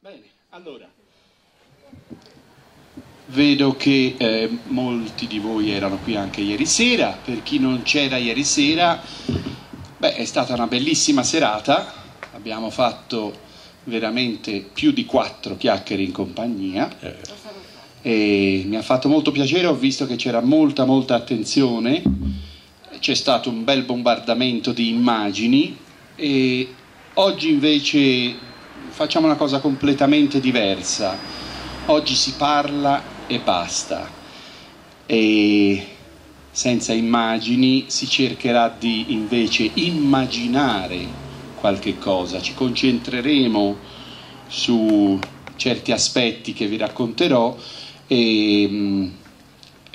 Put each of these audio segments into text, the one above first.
Bene, allora, vedo che molti di voi erano qui anche ieri sera. Per chi non c'era ieri sera, beh, è stata una bellissima serata, abbiamo fatto veramente più di 4 chiacchiere in compagnia e mi ha fatto molto piacere, ho visto che c'era molta attenzione, c'è stato un bel bombardamento di immagini e oggi invece facciamo una cosa completamente diversa. Oggi si parla e basta, e senza immagini si cercherà di invece immaginare qualche cosa. Ci concentreremo su certi aspetti che vi racconterò e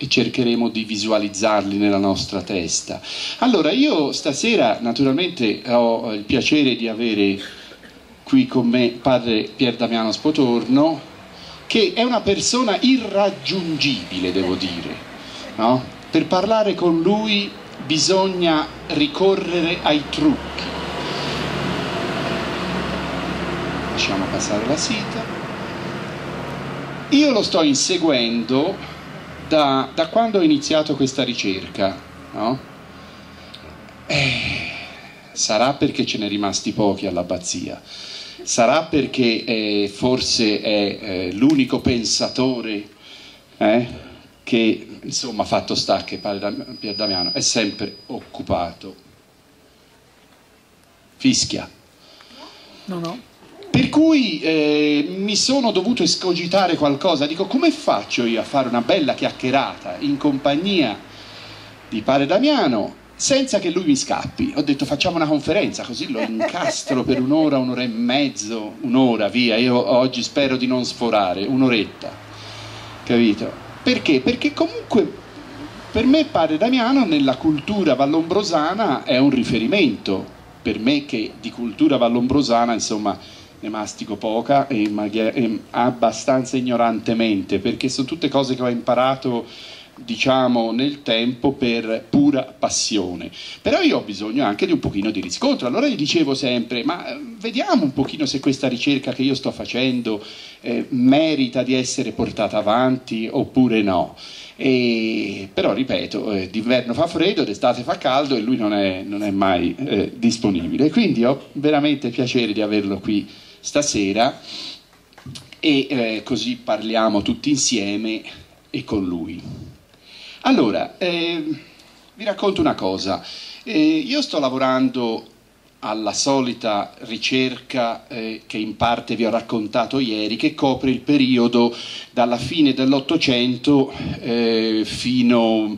cercheremo di visualizzarli nella nostra testa. Allora, io stasera naturalmente ho il piacere di avere qui con me padre Pier Damiano Spotorno, che è una persona irraggiungibile, devo dire, no? Per parlare con lui bisogna ricorrere ai trucchi. Lasciamo passare la sita. Io lo sto inseguendo da quando ho iniziato questa ricerca, no? Sarà perché ce ne rimasti pochi all'abbazia. Sarà perché forse è l'unico pensatore che, insomma, fatto sta che Pier Damiano è sempre occupato. Fischia. No. Per cui mi sono dovuto escogitare qualcosa. Dico, come faccio io a fare una bella chiacchierata in compagnia di padre Damiano senza che lui mi scappi? Ho detto, facciamo una conferenza, così lo incastro per un'ora, un'ora e mezzo, un'ora, via. Io oggi spero di non sforare, un'oretta, capito? Perché? Perché comunque per me padre Damiano nella cultura vallombrosana è un riferimento, per me che di cultura vallombrosana, insomma, ne mastico poca e abbastanza ignorantemente, perché sono tutte cose che ho imparato, diciamo, nel tempo per pura passione. Però io ho bisogno anche di un pochino di riscontro, allora gli dicevo sempre, ma vediamo un pochino se questa ricerca che io sto facendo merita di essere portata avanti oppure no. E però ripeto, d'inverno fa freddo, d'estate fa caldo e lui non è mai disponibile, quindi ho veramente piacere di averlo qui stasera e così parliamo tutti insieme e con lui. Allora, vi racconto una cosa, io sto lavorando alla solita ricerca che in parte vi ho raccontato ieri, che copre il periodo dalla fine dell'Ottocento fino...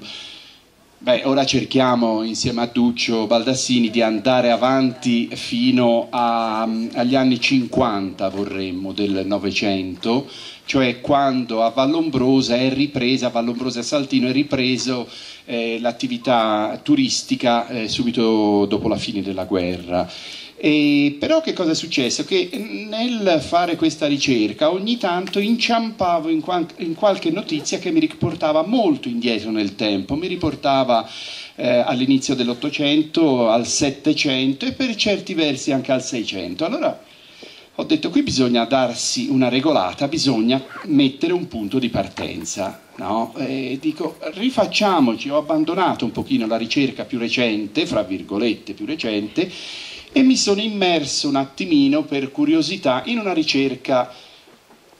Beh, ora cerchiamo insieme a Duccio Baldassini di andare avanti fino agli anni 50, vorremmo, del Novecento, cioè quando a Vallombrosa è ripresa, a Vallombrosa e Saltino è ripreso l'attività turistica subito dopo la fine della guerra. E però che cosa è successo? Che nel fare questa ricerca ogni tanto inciampavo in qualche notizia che mi riportava molto indietro nel tempo, mi riportava all'inizio dell'Ottocento, al Settecento e per certi versi anche al Seicento. Allora ho detto, qui bisogna darsi una regolata, bisogna mettere un punto di partenza, no? E dico, rifacciamoci, ho abbandonato un pochino la ricerca più recente, fra virgolette più recente, e mi sono immerso un attimino per curiosità in una ricerca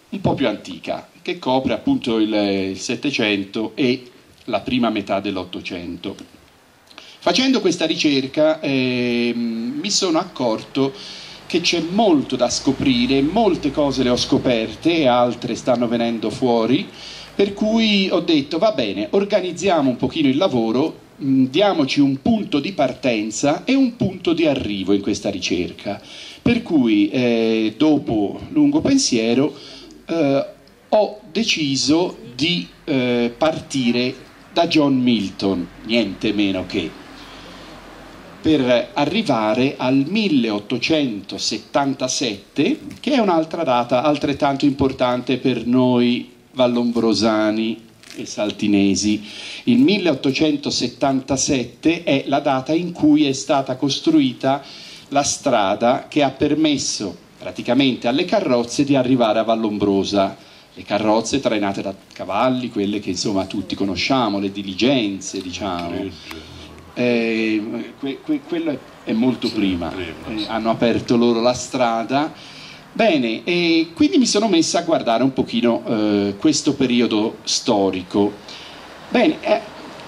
un po' più antica che copre appunto il Settecento e la prima metà dell'Ottocento. Facendo questa ricerca mi sono accorto che c'è molto da scoprire, molte cose le ho scoperte e altre stanno venendo fuori, per cui ho detto, va bene, organizziamo un pochino il lavoro, diamoci un punto di partenza e un punto di arrivo in questa ricerca, per cui dopo lungo pensiero ho deciso di partire da John Milton, niente meno che, per arrivare al 1877, che è un'altra data altrettanto importante per noi vallombrosani e saltinesi. Il 1877 è la data in cui è stata costruita la strada che ha permesso praticamente alle carrozze di arrivare a Vallombrosa. Le carrozze trainate da cavalli, quelle che insomma tutti conosciamo, le diligenze, diciamo. Quello è molto prima. Hanno aperto loro la strada. Bene, e quindi mi sono messa a guardare un pochino questo periodo storico. Bene,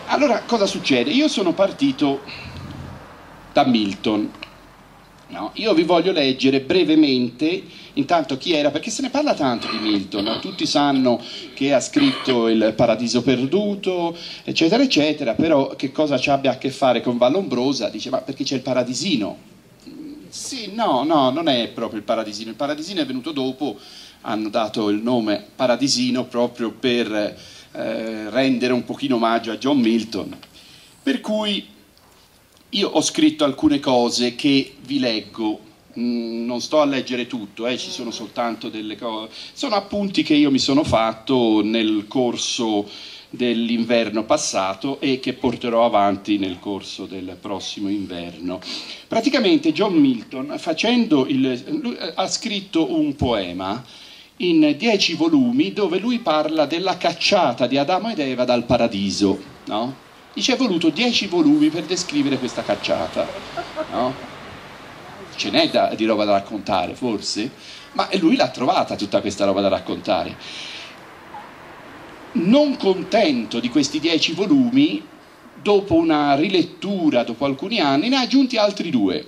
allora cosa succede? Io sono partito da Milton. No, io vi voglio leggere brevemente intanto chi era, perché se ne parla tanto di Milton, no? Tutti sanno che ha scritto Il Paradiso Perduto, eccetera eccetera, però che cosa ci abbia a che fare con Vallombrosa? Dice, ma perché c'è il paradisino? Sì, no, non è proprio il paradisino è venuto dopo, hanno dato il nome paradisino proprio per rendere un pochino omaggio a John Milton, per cui io ho scritto alcune cose che vi leggo, non sto a leggere tutto, ci sono soltanto delle cose, sono appunti che io mi sono fatto nel corso dell'inverno passato e che porterò avanti nel corso del prossimo inverno. Praticamente John Milton ha scritto un poema in 10 volumi dove lui parla della cacciata di Adamo ed Eva dal paradiso, no? Ci è voluto 10 volumi per descrivere questa cacciata, no? Ce n'è di roba da raccontare forse, ma lui l'ha trovata tutta questa roba da raccontare. Non contento di questi 10 volumi, dopo una rilettura, dopo alcuni anni, ne ha aggiunti altri 2,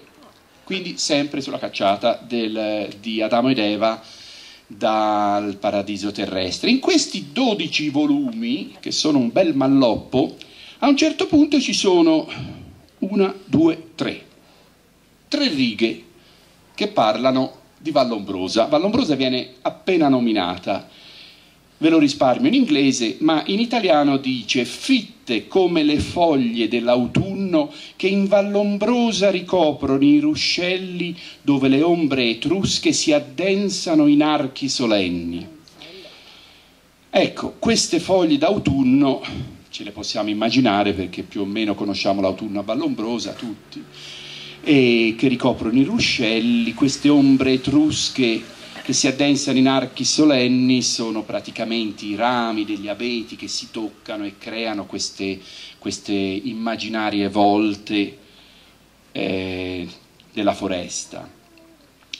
quindi sempre sulla cacciata di Adamo ed Eva dal paradiso terrestre. In questi 12 volumi, che sono un bel malloppo, a un certo punto ci sono 3 righe che parlano di Vallombrosa. Vallombrosa viene appena nominata, ve lo risparmio in inglese, ma in italiano dice: fitte come le foglie dell'autunno che in Vallombrosa ricoprono i ruscelli dove le ombre etrusche si addensano in archi solenni. Ecco, queste foglie d'autunno ce le possiamo immaginare perché più o meno conosciamo l'autunno a Vallombrosa tutti, e che ricoprono i ruscelli, queste ombre etrusche che si addensano in archi solenni sono praticamente i rami degli abeti che si toccano e creano queste immaginarie volte della foresta.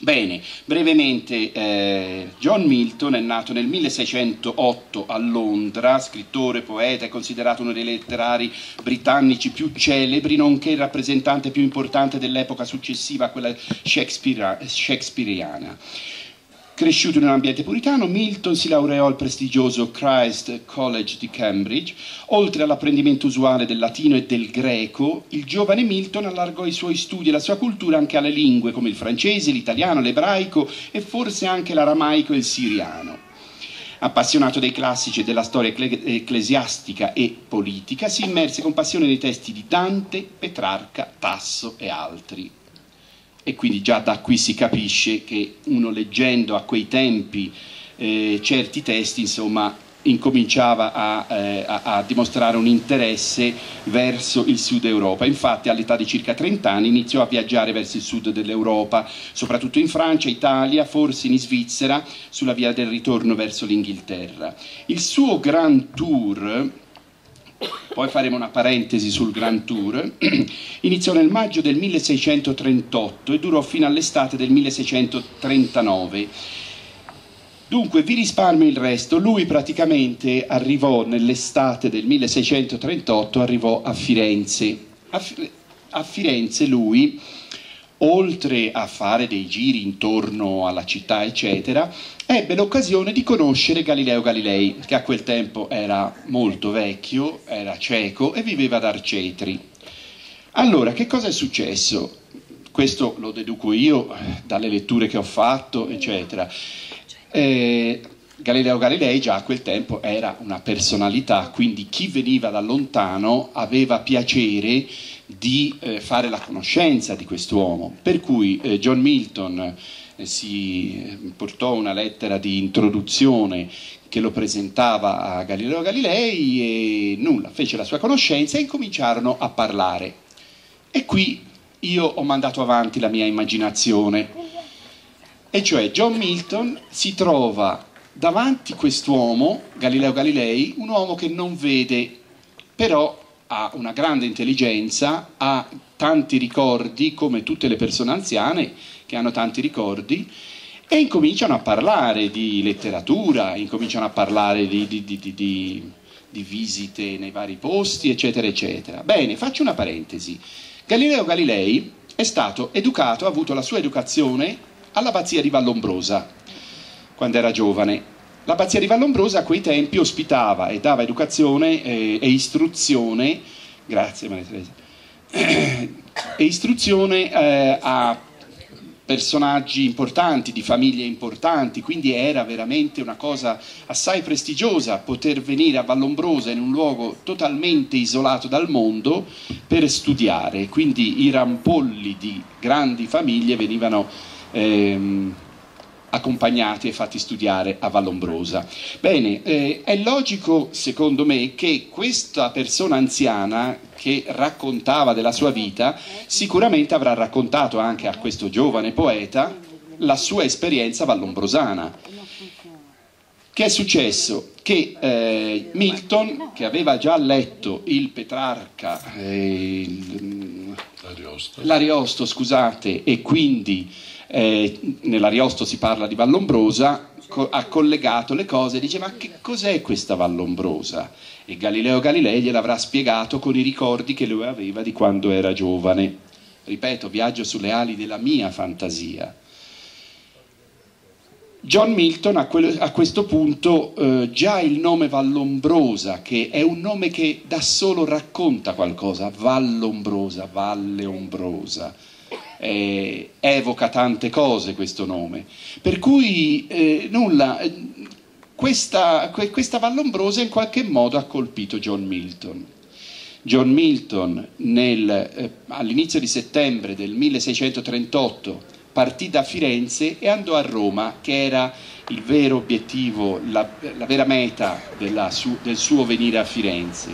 Bene, brevemente, John Milton è nato nel 1608 a Londra, scrittore, poeta, è considerato uno dei letterari britannici più celebri, nonché il rappresentante più importante dell'epoca successiva a quella shakespeariana. Cresciuto in un ambiente puritano, Milton si laureò al prestigioso Christ College di Cambridge. Oltre all'apprendimento usuale del latino e del greco, il giovane Milton allargò i suoi studi e la sua cultura anche alle lingue come il francese, l'italiano, l'ebraico e forse anche l'aramaico e il siriano. Appassionato dei classici e della storia ecclesiastica e politica, si immerse con passione nei testi di Dante, Petrarca, Tasso e altri. E quindi già da qui si capisce che uno, leggendo a quei tempi certi testi, insomma, incominciava a dimostrare un interesse verso il sud Europa. Infatti all'età di circa 30 anni iniziò a viaggiare verso il sud dell'Europa, soprattutto in Francia, Italia, forse in Svizzera, sulla via del ritorno verso l'Inghilterra. Il suo Grand Tour, poi faremo una parentesi sul Grand Tour, iniziò nel maggio del 1638 e durò fino all'estate del 1639. Dunque vi risparmio il resto. Lui praticamente arrivò nell'estate del 1638, arrivò a Firenze. A Firenze lui, oltre a fare dei giri intorno alla città eccetera, ebbe l'occasione di conoscere Galileo Galilei, che a quel tempo era molto vecchio, era cieco e viveva ad Arcetri. Allora, che cosa è successo? Questo lo deduco io dalle letture che ho fatto eccetera. Galileo Galilei già a quel tempo era una personalità, quindi chi veniva da lontano aveva piacere di fare la conoscenza di quest'uomo, per cui John Milton si portò una lettera di introduzione che lo presentava a Galileo Galilei e nulla, fece la sua conoscenza e incominciarono a parlare. E qui io ho mandato avanti la mia immaginazione. E cioè John Milton si trova davanti quest'uomo, Galileo Galilei, un uomo che non vede, però ha una grande intelligenza, ha tanti ricordi, come tutte le persone anziane che hanno tanti ricordi, e incominciano a parlare di letteratura, incominciano a parlare di visite nei vari posti, eccetera, eccetera. Bene, faccio una parentesi. Galileo Galilei è stato educato, ha avuto la sua educazione all'abbazia di Vallombrosa, quando era giovane. L'abbazia di Vallombrosa a quei tempi ospitava e dava educazione e istruzione, grazie Maria Teresa, e istruzione a personaggi importanti, di famiglie importanti, quindi era veramente una cosa assai prestigiosa poter venire a Vallombrosa, in un luogo totalmente isolato dal mondo, per studiare. Quindi i rampolli di grandi famiglie venivano accompagnati e fatti studiare a Vallombrosa. Bene, è logico secondo me che questa persona anziana che raccontava della sua vita sicuramente avrà raccontato anche a questo giovane poeta la sua esperienza vallombrosana. Che è successo? Che Milton, che aveva già letto il Petrarca, l'Ariosto, scusate, e quindi nell'Ariosto si parla di Vallombrosa, ha collegato le cose e dice: ma che cos'è questa Vallombrosa? E Galileo Galilei gliel'avrà spiegato con i ricordi che lui aveva di quando era giovane. Ripeto, viaggio sulle ali della mia fantasia. John Milton a questo punto già il nome Vallombrosa, che è un nome che da solo racconta qualcosa, Vallombrosa, Valle Ombrosa, evoca tante cose questo nome, per cui questa Vallombrosa in qualche modo ha colpito John Milton. John Milton all'inizio di settembre del 1638 partì da Firenze e andò a Roma, che era il vero obiettivo, la vera meta del suo venire a Firenze.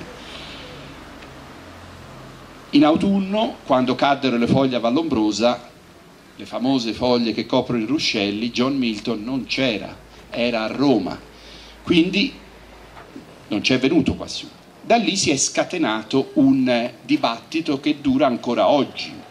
In autunno, quando caddero le foglie a Vallombrosa, le famose foglie che coprono i ruscelli, John Milton non c'era, era a Roma, quindi non c'è venuto quassù. Da lì si è scatenato un dibattito che dura ancora oggi.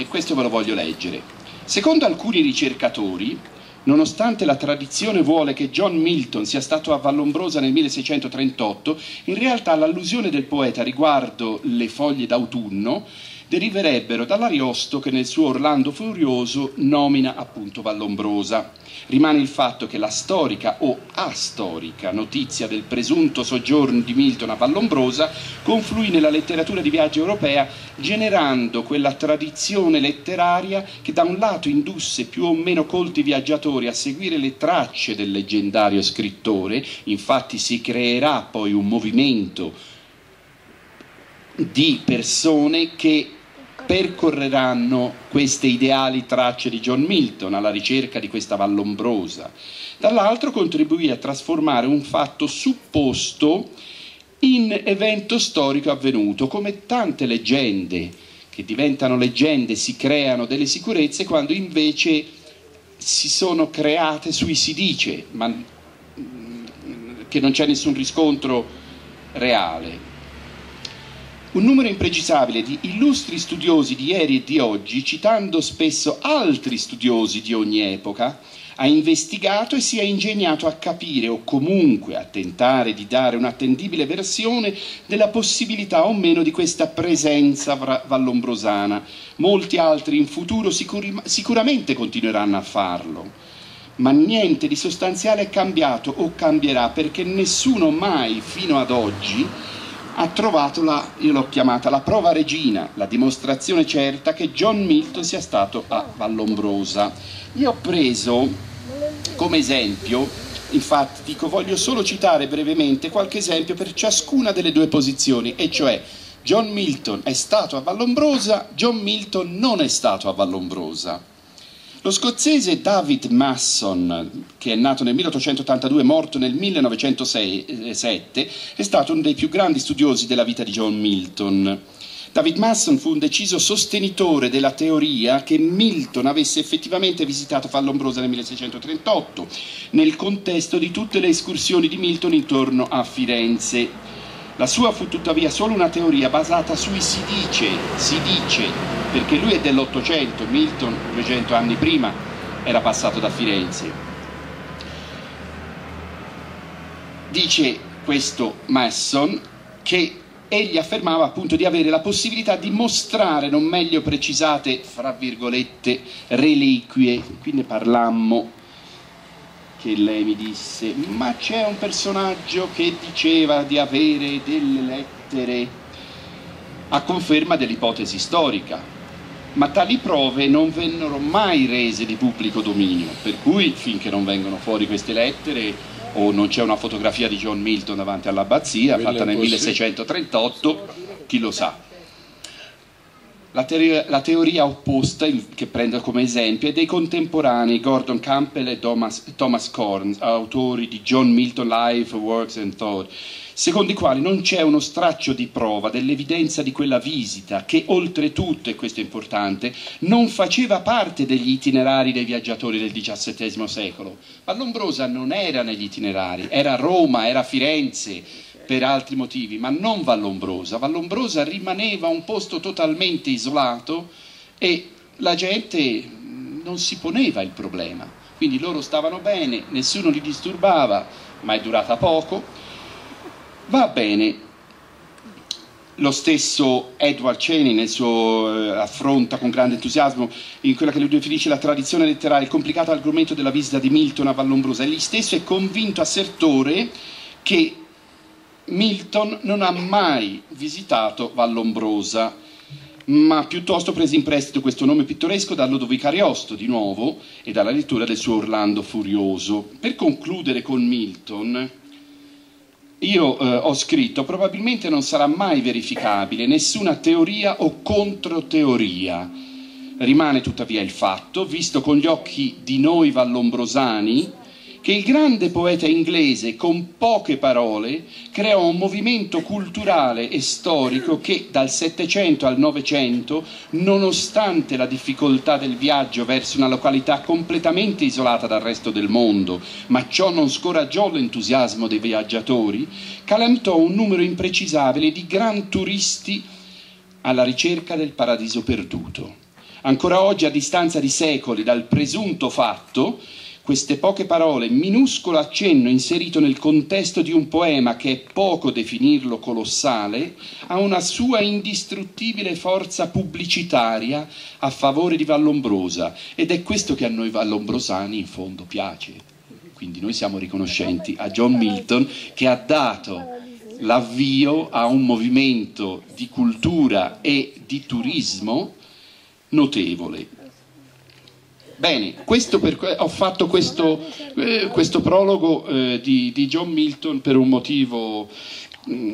E questo ve lo voglio leggere. Secondo alcuni ricercatori, nonostante la tradizione vuole che John Milton sia stato a Vallombrosa nel 1638, in realtà l'allusione del poeta riguardo le foglie d'autunno deriverebbero dall'Ariosto, che nel suo Orlando Furioso nomina appunto Vallombrosa. Rimane il fatto che la storica o astorica notizia del presunto soggiorno di Milton a Vallombrosa confluì nella letteratura di viaggio europea, generando quella tradizione letteraria che da un lato indusse più o meno colti viaggiatori a seguire le tracce del leggendario scrittore. Infatti si creerà poi un movimento di persone che percorreranno queste ideali tracce di John Milton alla ricerca di questa Vallombrosa. Dall'altro contribuì a trasformare un fatto supposto in evento storico avvenuto, come tante leggende che diventano leggende, si creano delle sicurezze quando invece si sono create sui si dice, ma che non c'è nessun riscontro reale. Un numero imprecisabile di illustri studiosi di ieri e di oggi, citando spesso altri studiosi di ogni epoca, ha investigato e si è ingegnato a capire, o comunque a tentare di dare un'attendibile versione della possibilità o meno di questa presenza vallombrosana. Molti altri in futuro sicuramente continueranno a farlo. Ma niente di sostanziale è cambiato o cambierà, perché nessuno mai fino ad oggi ha trovato io l'ho chiamata la prova regina, la dimostrazione certa che John Milton sia stato a Vallombrosa. Io ho preso come esempio, infatti dico, voglio solo citare brevemente qualche esempio per ciascuna delle due posizioni, e cioè John Milton è stato a Vallombrosa, John Milton non è stato a Vallombrosa. Lo scozzese David Masson, che è nato nel 1882 e morto nel 1907, è stato uno dei più grandi studiosi della vita di John Milton. David Masson fu un deciso sostenitore della teoria che Milton avesse effettivamente visitato Vallombrosa nel 1638, nel contesto di tutte le escursioni di Milton intorno a Firenze. La sua fu tuttavia solo una teoria basata sui si dice, perché lui è dell'Ottocento, Milton 200 anni prima era passato da Firenze. Dice questo Masson che egli affermava appunto di avere la possibilità di mostrare non meglio precisate, fra virgolette, reliquie. Qui ne parlammo, che lei mi disse, ma c'è un personaggio che diceva di avere delle lettere a conferma dell'ipotesi storica, ma tali prove non vennero mai rese di pubblico dominio, per cui finché non vengono fuori queste lettere o non c'è una fotografia di John Milton davanti all'abbazia fatta nel 1638, chi lo sa. La teoria opposta, che prendo come esempio, è dei contemporanei Gordon Campbell e Thomas Korn, autori di John Milton Life, Works and Thought, secondo i quali non c'è uno straccio di prova dell'evidenza di quella visita che, oltretutto, e questo è importante, non faceva parte degli itinerari dei viaggiatori del XVII secolo. Vallombrosa non era negli itinerari, era Roma, era Firenze per altri motivi, ma non Vallombrosa. Vallombrosa rimaneva un posto totalmente isolato e la gente non si poneva il problema, quindi loro stavano bene, nessuno li disturbava, ma è durata poco. Va bene, lo stesso Edward Cheney nel suo affronta con grande entusiasmo in quella che lui definisce la tradizione letteraria, il complicato argomento della visita di Milton a Vallombrosa. Egli stesso è convinto assertore che Milton non ha mai visitato Vallombrosa, ma piuttosto prese in prestito questo nome pittoresco da Lodovico Ariosto, di nuovo, e dalla lettura del suo Orlando Furioso. Per concludere con Milton, io ho scritto, probabilmente non sarà mai verificabile nessuna teoria o controteoria. Rimane tuttavia il fatto, visto con gli occhi di noi vallombrosani, che il grande poeta inglese con poche parole creò un movimento culturale e storico che dal Settecento al Novecento, nonostante la difficoltà del viaggio verso una località completamente isolata dal resto del mondo, ma ciò non scoraggiò l'entusiasmo dei viaggiatori, calamitò un numero imprecisabile di gran turisti alla ricerca del paradiso perduto. Ancora oggi, a distanza di secoli dal presunto fatto, queste poche parole, minuscolo accenno inserito nel contesto di un poema che è poco definirlo colossale, ha una sua indistruttibile forza pubblicitaria a favore di Vallombrosa, ed è questo che a noi vallombrosani in fondo piace. Quindi noi siamo riconoscenti a John Milton che ha dato l'avvio a un movimento di cultura e di turismo notevole. Bene, ho fatto questo prologo di John Milton per un motivo,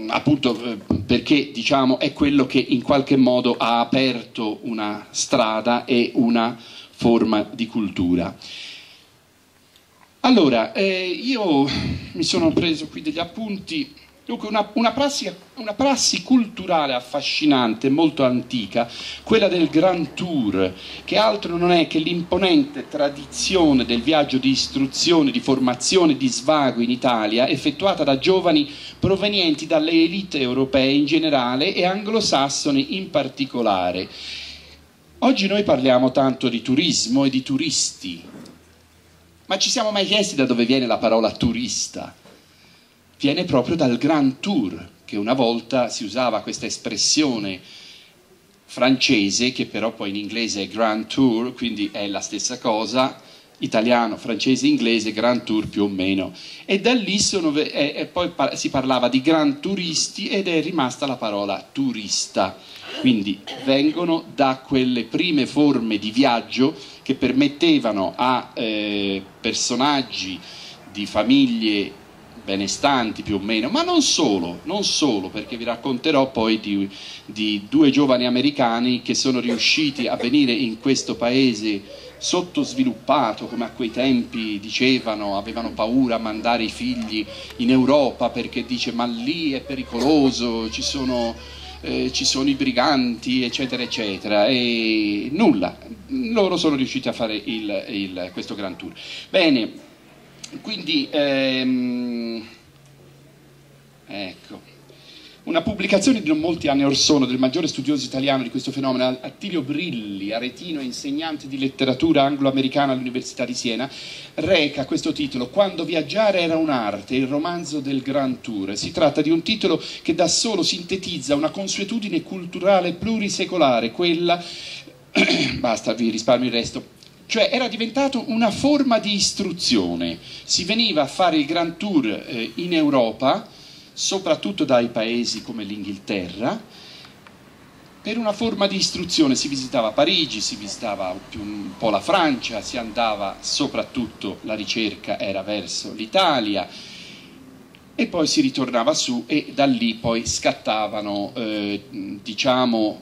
appunto perché diciamo è quello che in qualche modo ha aperto una strada e una forma di cultura. Allora, io mi sono preso qui degli appunti. Dunque, una prassi culturale affascinante, molto antica, quella del Grand Tour, che altro non è che l'imponente tradizione del viaggio di istruzione, di formazione, di svago in Italia, effettuata da giovani provenienti dalle elite europee in generale e anglosassoni in particolare. Oggi noi parliamo tanto di turismo e di turisti, ma ci siamo mai chiesti da dove viene la parola turista? Viene proprio dal Grand Tour, che una volta si usava questa espressione francese, che però poi in inglese è Grand Tour, quindi è la stessa cosa, italiano, francese, inglese, Grand Tour più o meno. E da lì poi si parlava di Grand Turisti ed è rimasta la parola turista. Quindi vengono da quelle prime forme di viaggio che permettevano a personaggi di famiglie benestanti più o meno, ma non solo, perché vi racconterò poi di due giovani americani che sono riusciti a venire in questo paese sottosviluppato, come a quei tempi dicevano, avevano paura a mandare i figli in Europa perché dice ma lì è pericoloso, ci sono ci sono i briganti, eccetera, eccetera, e nulla, loro sono riusciti a fare questo Grand Tour. Bene, quindi ecco. Una pubblicazione di non molti anni or sono del maggiore studioso italiano di questo fenomeno, Attilio Brilli, aretino e insegnante di letteratura anglo-americana all'Università di Siena, reca questo titolo: Quando viaggiare era un'arte, il romanzo del Grand Tour. Si tratta di un titolo che da solo sintetizza una consuetudine culturale plurisecolare, quella... basta, vi risparmio il resto. Cioè era diventato una forma di istruzione. Si veniva a fare il Grand Tour in Europa, soprattutto dai paesi come l'Inghilterra, per una forma di istruzione. Si visitava Parigi, si visitava un po' la Francia, si andava, soprattutto la ricerca era verso l'Italia, e poi si ritornava su, e da lì poi scattavano diciamo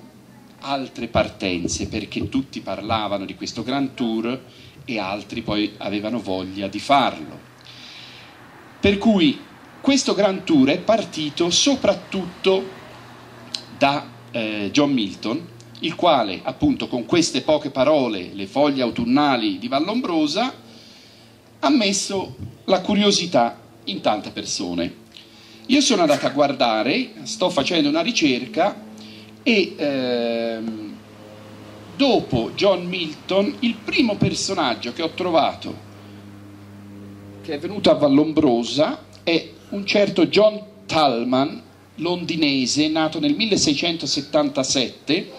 altre partenze, perché tutti parlavano di questo Grand Tour e altri poi avevano voglia di farlo. Per cui questo Grand Tour è partito soprattutto da John Milton, il quale appunto con queste poche parole, le foglie autunnali di Vallombrosa, ha messo la curiosità in tante persone. Io sono andato a guardare, sto facendo una ricerca, e dopo John Milton il primo personaggio che ho trovato che è venuto a Vallombrosa è un certo John Talman, londinese, nato nel 1677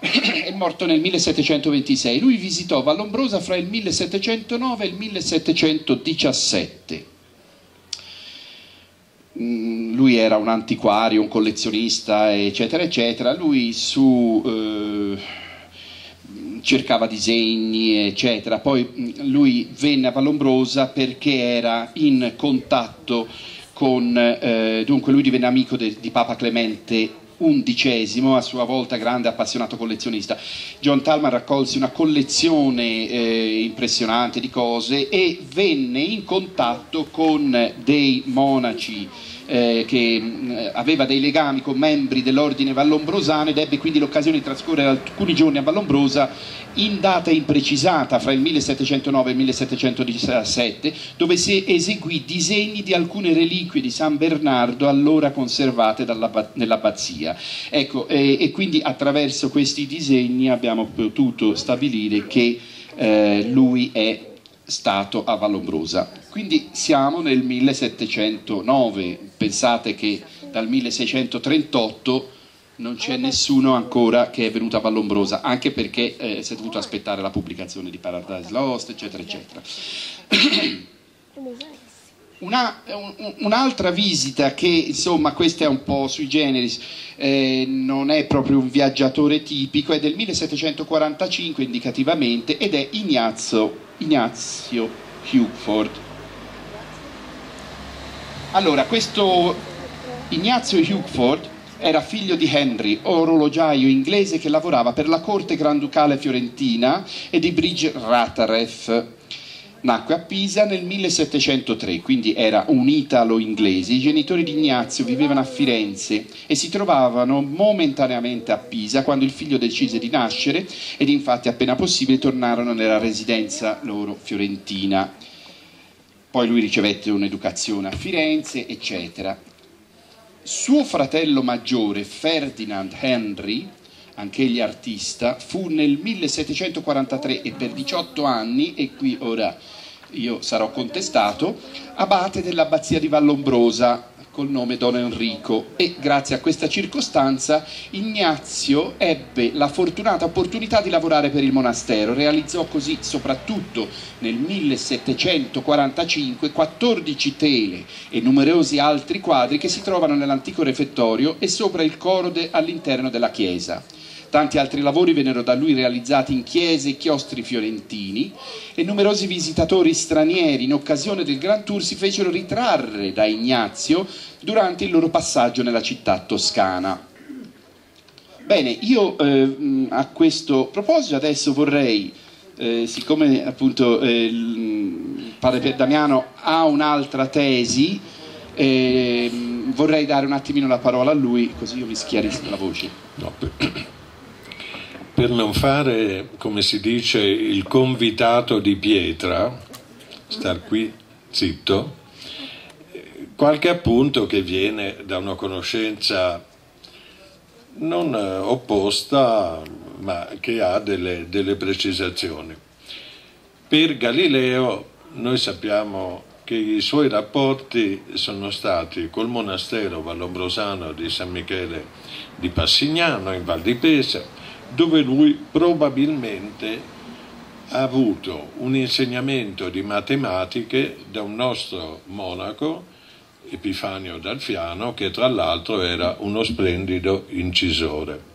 e morto nel 1726. Lui visitò Vallombrosa fra il 1709 e il 1717. Lui era un antiquario, un collezionista, eccetera, eccetera. Lui cercava disegni, eccetera. Poi lui venne a Vallombrosa perché era in contatto con... dunque lui divenne amico di Papa Clemente XI, a sua volta grande appassionato collezionista. John Talman raccolse una collezione impressionante di cose e venne in contatto con dei monaci che aveva dei legami con membri dell'ordine vallombrosano, ed ebbe quindi l'occasione di trascorrere alcuni giorni a Vallombrosa in data imprecisata fra il 1709 e il 1717, dove si eseguì disegni di alcune reliquie di San Bernardo allora conservate nell'abbazia. Ecco, e quindi attraverso questi disegni abbiamo potuto stabilire che lui è stato a Vallombrosa. Quindi siamo nel 1709, pensate che dal 1638 non c'è nessuno ancora che è venuto a Vallombrosa, anche perché si è dovuto aspettare la pubblicazione di Paradise Lost, eccetera, eccetera. Un'altra visita che, insomma, questa è un po' sui generis, non è proprio un viaggiatore tipico, è del 1745 indicativamente, ed è Ignazio Hugford. Allora, questo Ignazio Hugford era figlio di Henry, orologiaio inglese che lavorava per la corte granducale fiorentina, e di Bridge Rataref. Nacque a Pisa nel 1703, quindi era un italo-inglese. I genitori di Ignazio vivevano a Firenze e si trovavano momentaneamente a Pisa quando il figlio decise di nascere, ed infatti appena possibile tornarono nella residenza loro fiorentina. Poi lui ricevette un'educazione a Firenze, eccetera. Suo fratello maggiore, Ferdinand Henry, anch'egli artista, fu nel 1743 e per 18 anni, e qui ora io sarò contestato, abate dell'abbazia di Vallombrosa col nome Don Enrico, e grazie a questa circostanza Ignazio ebbe la fortunata opportunità di lavorare per il monastero. Realizzò così, soprattutto nel 1745, 14 tele e numerosi altri quadri che si trovano nell'antico refettorio e sopra il coro all'interno della chiesa. Tanti altri lavori vennero da lui realizzati in chiese e chiostri fiorentini, e numerosi visitatori stranieri in occasione del Grand Tour si fecero ritrarre da Ignazio durante il loro passaggio nella città toscana. Bene, io a questo proposito adesso vorrei, siccome appunto il padre Pier Damiano ha un'altra tesi, vorrei dare un attimino la parola a lui, così io mi schiarisco la voce. No, per non fare, come si dice, il convitato di pietra, star qui zitto, qualche appunto che viene da una conoscenza non opposta, ma che ha delle precisazioni. Per Galileo noi sappiamo che i suoi rapporti sono stati col monastero vallombrosano di San Michele di Passignano in Val di Pesa, dove lui probabilmente ha avuto un insegnamento di matematiche da un nostro monaco, Epifanio d'Alfiano, che tra l'altro era uno splendido incisore.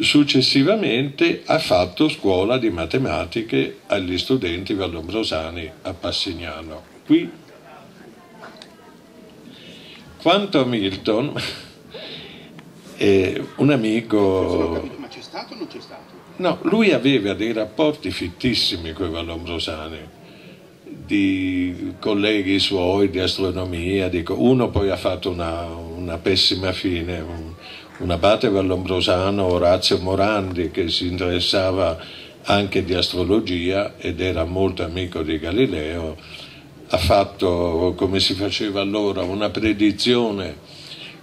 Successivamente ha fatto scuola di matematiche agli studenti vallombrosani a Passignano. Qui, quanto a Milton, un amico... Ma c'è stato o non c'è stato? No, lui aveva dei rapporti fittissimi con i vallombrosani, di colleghi suoi di astronomia, uno poi ha fatto una pessima fine, un abate vallombrosano, Orazio Morandi, che si interessava anche di astrologia ed era molto amico di Galileo, ha fatto, come si faceva allora, una predizione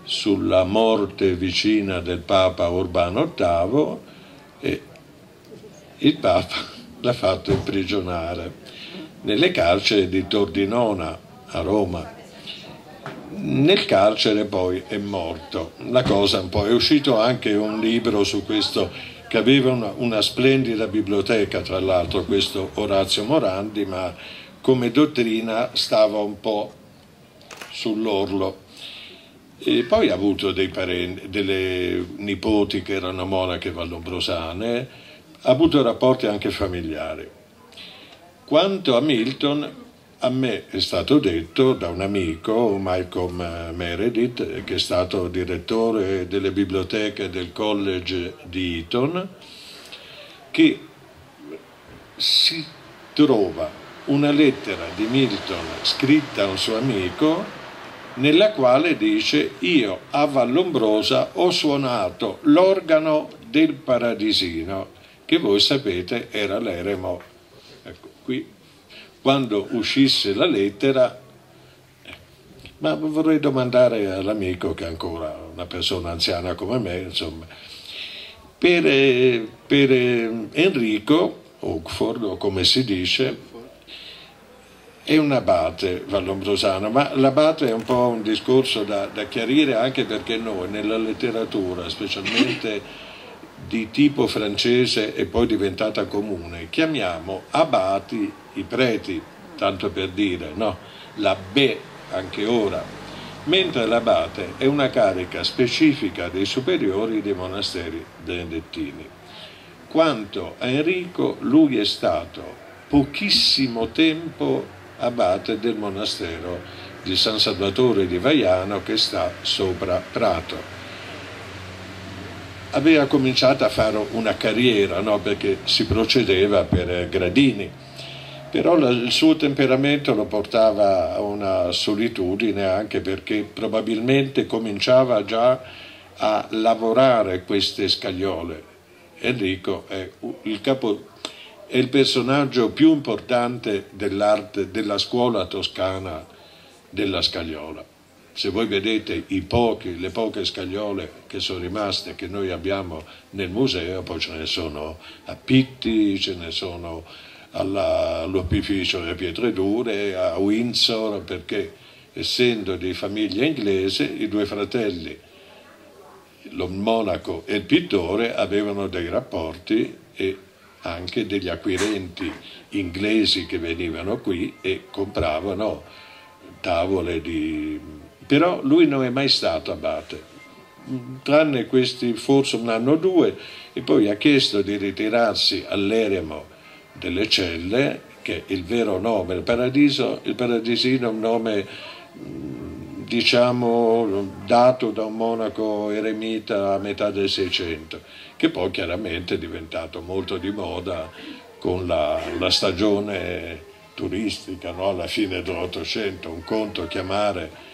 sulla morte vicina del Papa Urbano VIII e il Papa l'ha fatto imprigionare nelle carceri di Tordinona a Roma. Nel carcere poi è morto. La cosa un po', è uscito anche un libro su questo, che aveva una splendida biblioteca tra l'altro, questo Orazio Morandi, ma come dottrina stava un po' sull'orlo. E poi ha avuto dei parenti, delle nipoti che erano monache vallombrosane, ha avuto rapporti anche familiari. Quanto a Milton, a me è stato detto da un amico, Malcolm Meredith, che è stato direttore delle biblioteche del college di Eton, che si trova una lettera di Milton scritta a un suo amico nella quale dice: io a Vallombrosa ho suonato l'organo del Paradisino, che voi sapete era l'eremo. Qui, quando uscisse la lettera, ma vorrei domandare all'amico, che è ancora una persona anziana come me, insomma, per Enrico Hugford, o come si dice, è un abate vallombrosano, ma l'abate è un po' un discorso da chiarire, anche perché noi nella letteratura, specialmente di tipo francese e poi diventata comune, chiamiamo abati i preti, tanto per dire, no? L'abbé anche ora, mentre l'abate è una carica specifica dei superiori dei monasteri benedettini. Quanto a Enrico, lui è stato pochissimo tempo abate del monastero di San Salvatore di Vaiano, che sta sopra Prato. Aveva cominciato a fare una carriera, no? Perché si procedeva per gradini, però il suo temperamento lo portava a una solitudine, anche perché probabilmente cominciava già a lavorare queste scagliole. Enrico è il personaggio più importante dell'arte, della scuola toscana della scagliola. Se voi vedete le poche scagliole che sono rimaste, che noi abbiamo nel museo, poi ce ne sono a Pitti, ce ne sono all'Opificio delle Pietre Dure, a Windsor, perché essendo di famiglia inglese, i due fratelli, il monaco e il pittore, avevano dei rapporti e anche degli acquirenti inglesi che venivano qui e compravano tavole di... Però lui non è mai stato abate, tranne questi forse un anno o due, e poi ha chiesto di ritirarsi all'eremo delle Celle, che è il vero nome, il Paradisino è un nome, diciamo, dato da un monaco eremita a metà del Seicento, che poi chiaramente è diventato molto di moda con la stagione turistica, no? Alla fine dell'Ottocento. Un conto chiamare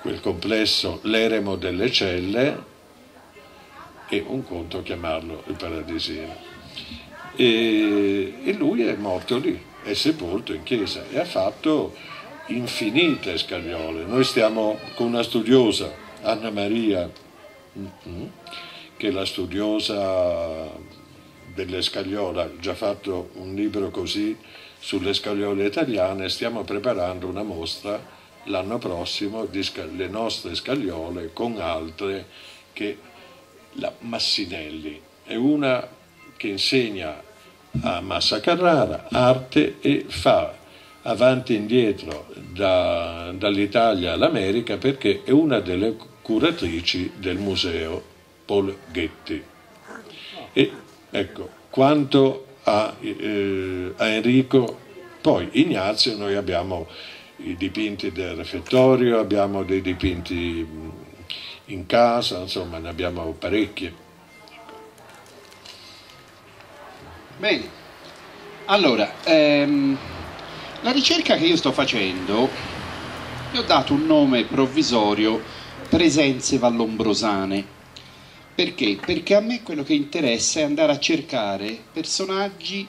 quel complesso l'eremo delle celle, e un conto chiamarlo il paradisino. E lui è morto lì, è sepolto in chiesa e ha fatto infinite scagliole. Noi stiamo con una studiosa, Anna Maria, che è la studiosa delle scagliole, ha già fatto un libro così sulle scagliole italiane, stiamo preparando una mostra l'anno prossimo delle nostre scagliole con altre che la Massinelli è una che insegna a Massa Carrara arte e fa avanti e indietro dall'Italia all'America, perché è una delle curatrici del museo Paul Getty. E ecco, quanto a Enrico, poi Ignazio, noi abbiamo i dipinti del refettorio, abbiamo dei dipinti in casa, insomma ne abbiamo parecchie. Bene, allora la ricerca che io sto facendo, gli ho dato un nome provvisorio, presenze vallombrosane. Perché? Perché a me quello che interessa è andare a cercare personaggi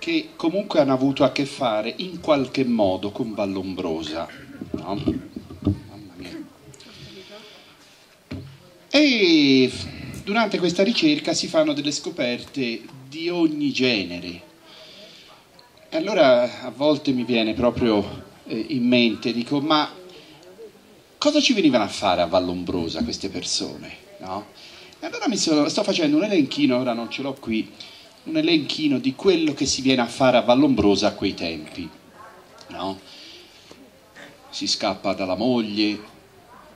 che comunque hanno avuto a che fare in qualche modo con Vallombrosa, no? Mamma mia. E durante questa ricerca si fanno delle scoperte di ogni genere. E allora a volte mi viene proprio in mente, dico, ma cosa ci venivano a fare a Vallombrosa queste persone, no? E allora sto facendo un elenchino, ora non ce l'ho qui, un elenchino di quello che si viene a fare a Vallombrosa a quei tempi, no? Si scappa dalla moglie,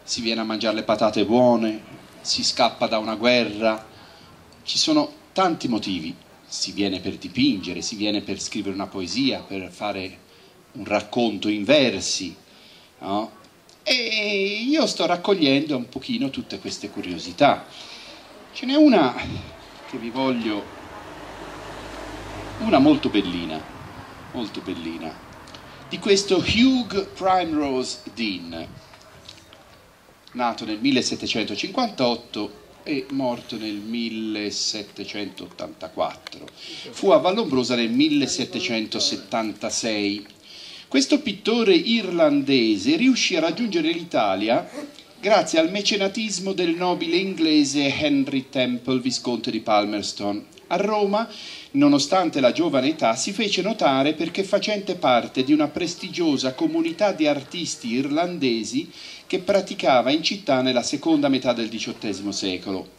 si viene a mangiare le patate buone, si scappa da una guerra, ci sono tanti motivi, si viene per dipingere, si viene per scrivere una poesia, per fare un racconto in versi, no? E io sto raccogliendo un pochino tutte queste curiosità. Ce n'è una che vi voglio... una molto bellina, di questo Hugh Primrose Dean, nato nel 1758 e morto nel 1784. Fu a Vallombrosa nel 1776. Questo pittore irlandese riuscì a raggiungere l'Italia grazie al mecenatismo del nobile inglese Henry Temple, visconte di Palmerston. A Roma, nonostante la giovane età, si fece notare perché facente parte di una prestigiosa comunità di artisti irlandesi che praticava in città nella seconda metà del XVIII secolo.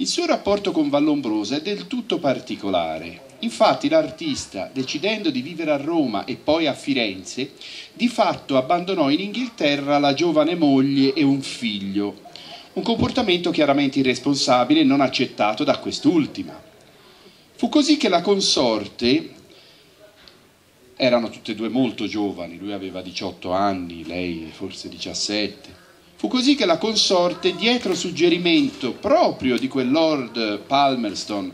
Il suo rapporto con Vallombrosa è del tutto particolare. Infatti l'artista, decidendo di vivere a Roma e poi a Firenze, di fatto abbandonò in Inghilterra la giovane moglie e un figlio. Un comportamento chiaramente irresponsabile e non accettato da quest'ultima. Fu così che la consorte, erano tutte e due molto giovani, lui aveva 18 anni, lei forse 17, fu così che la consorte, dietro suggerimento proprio di quel Lord Palmerston,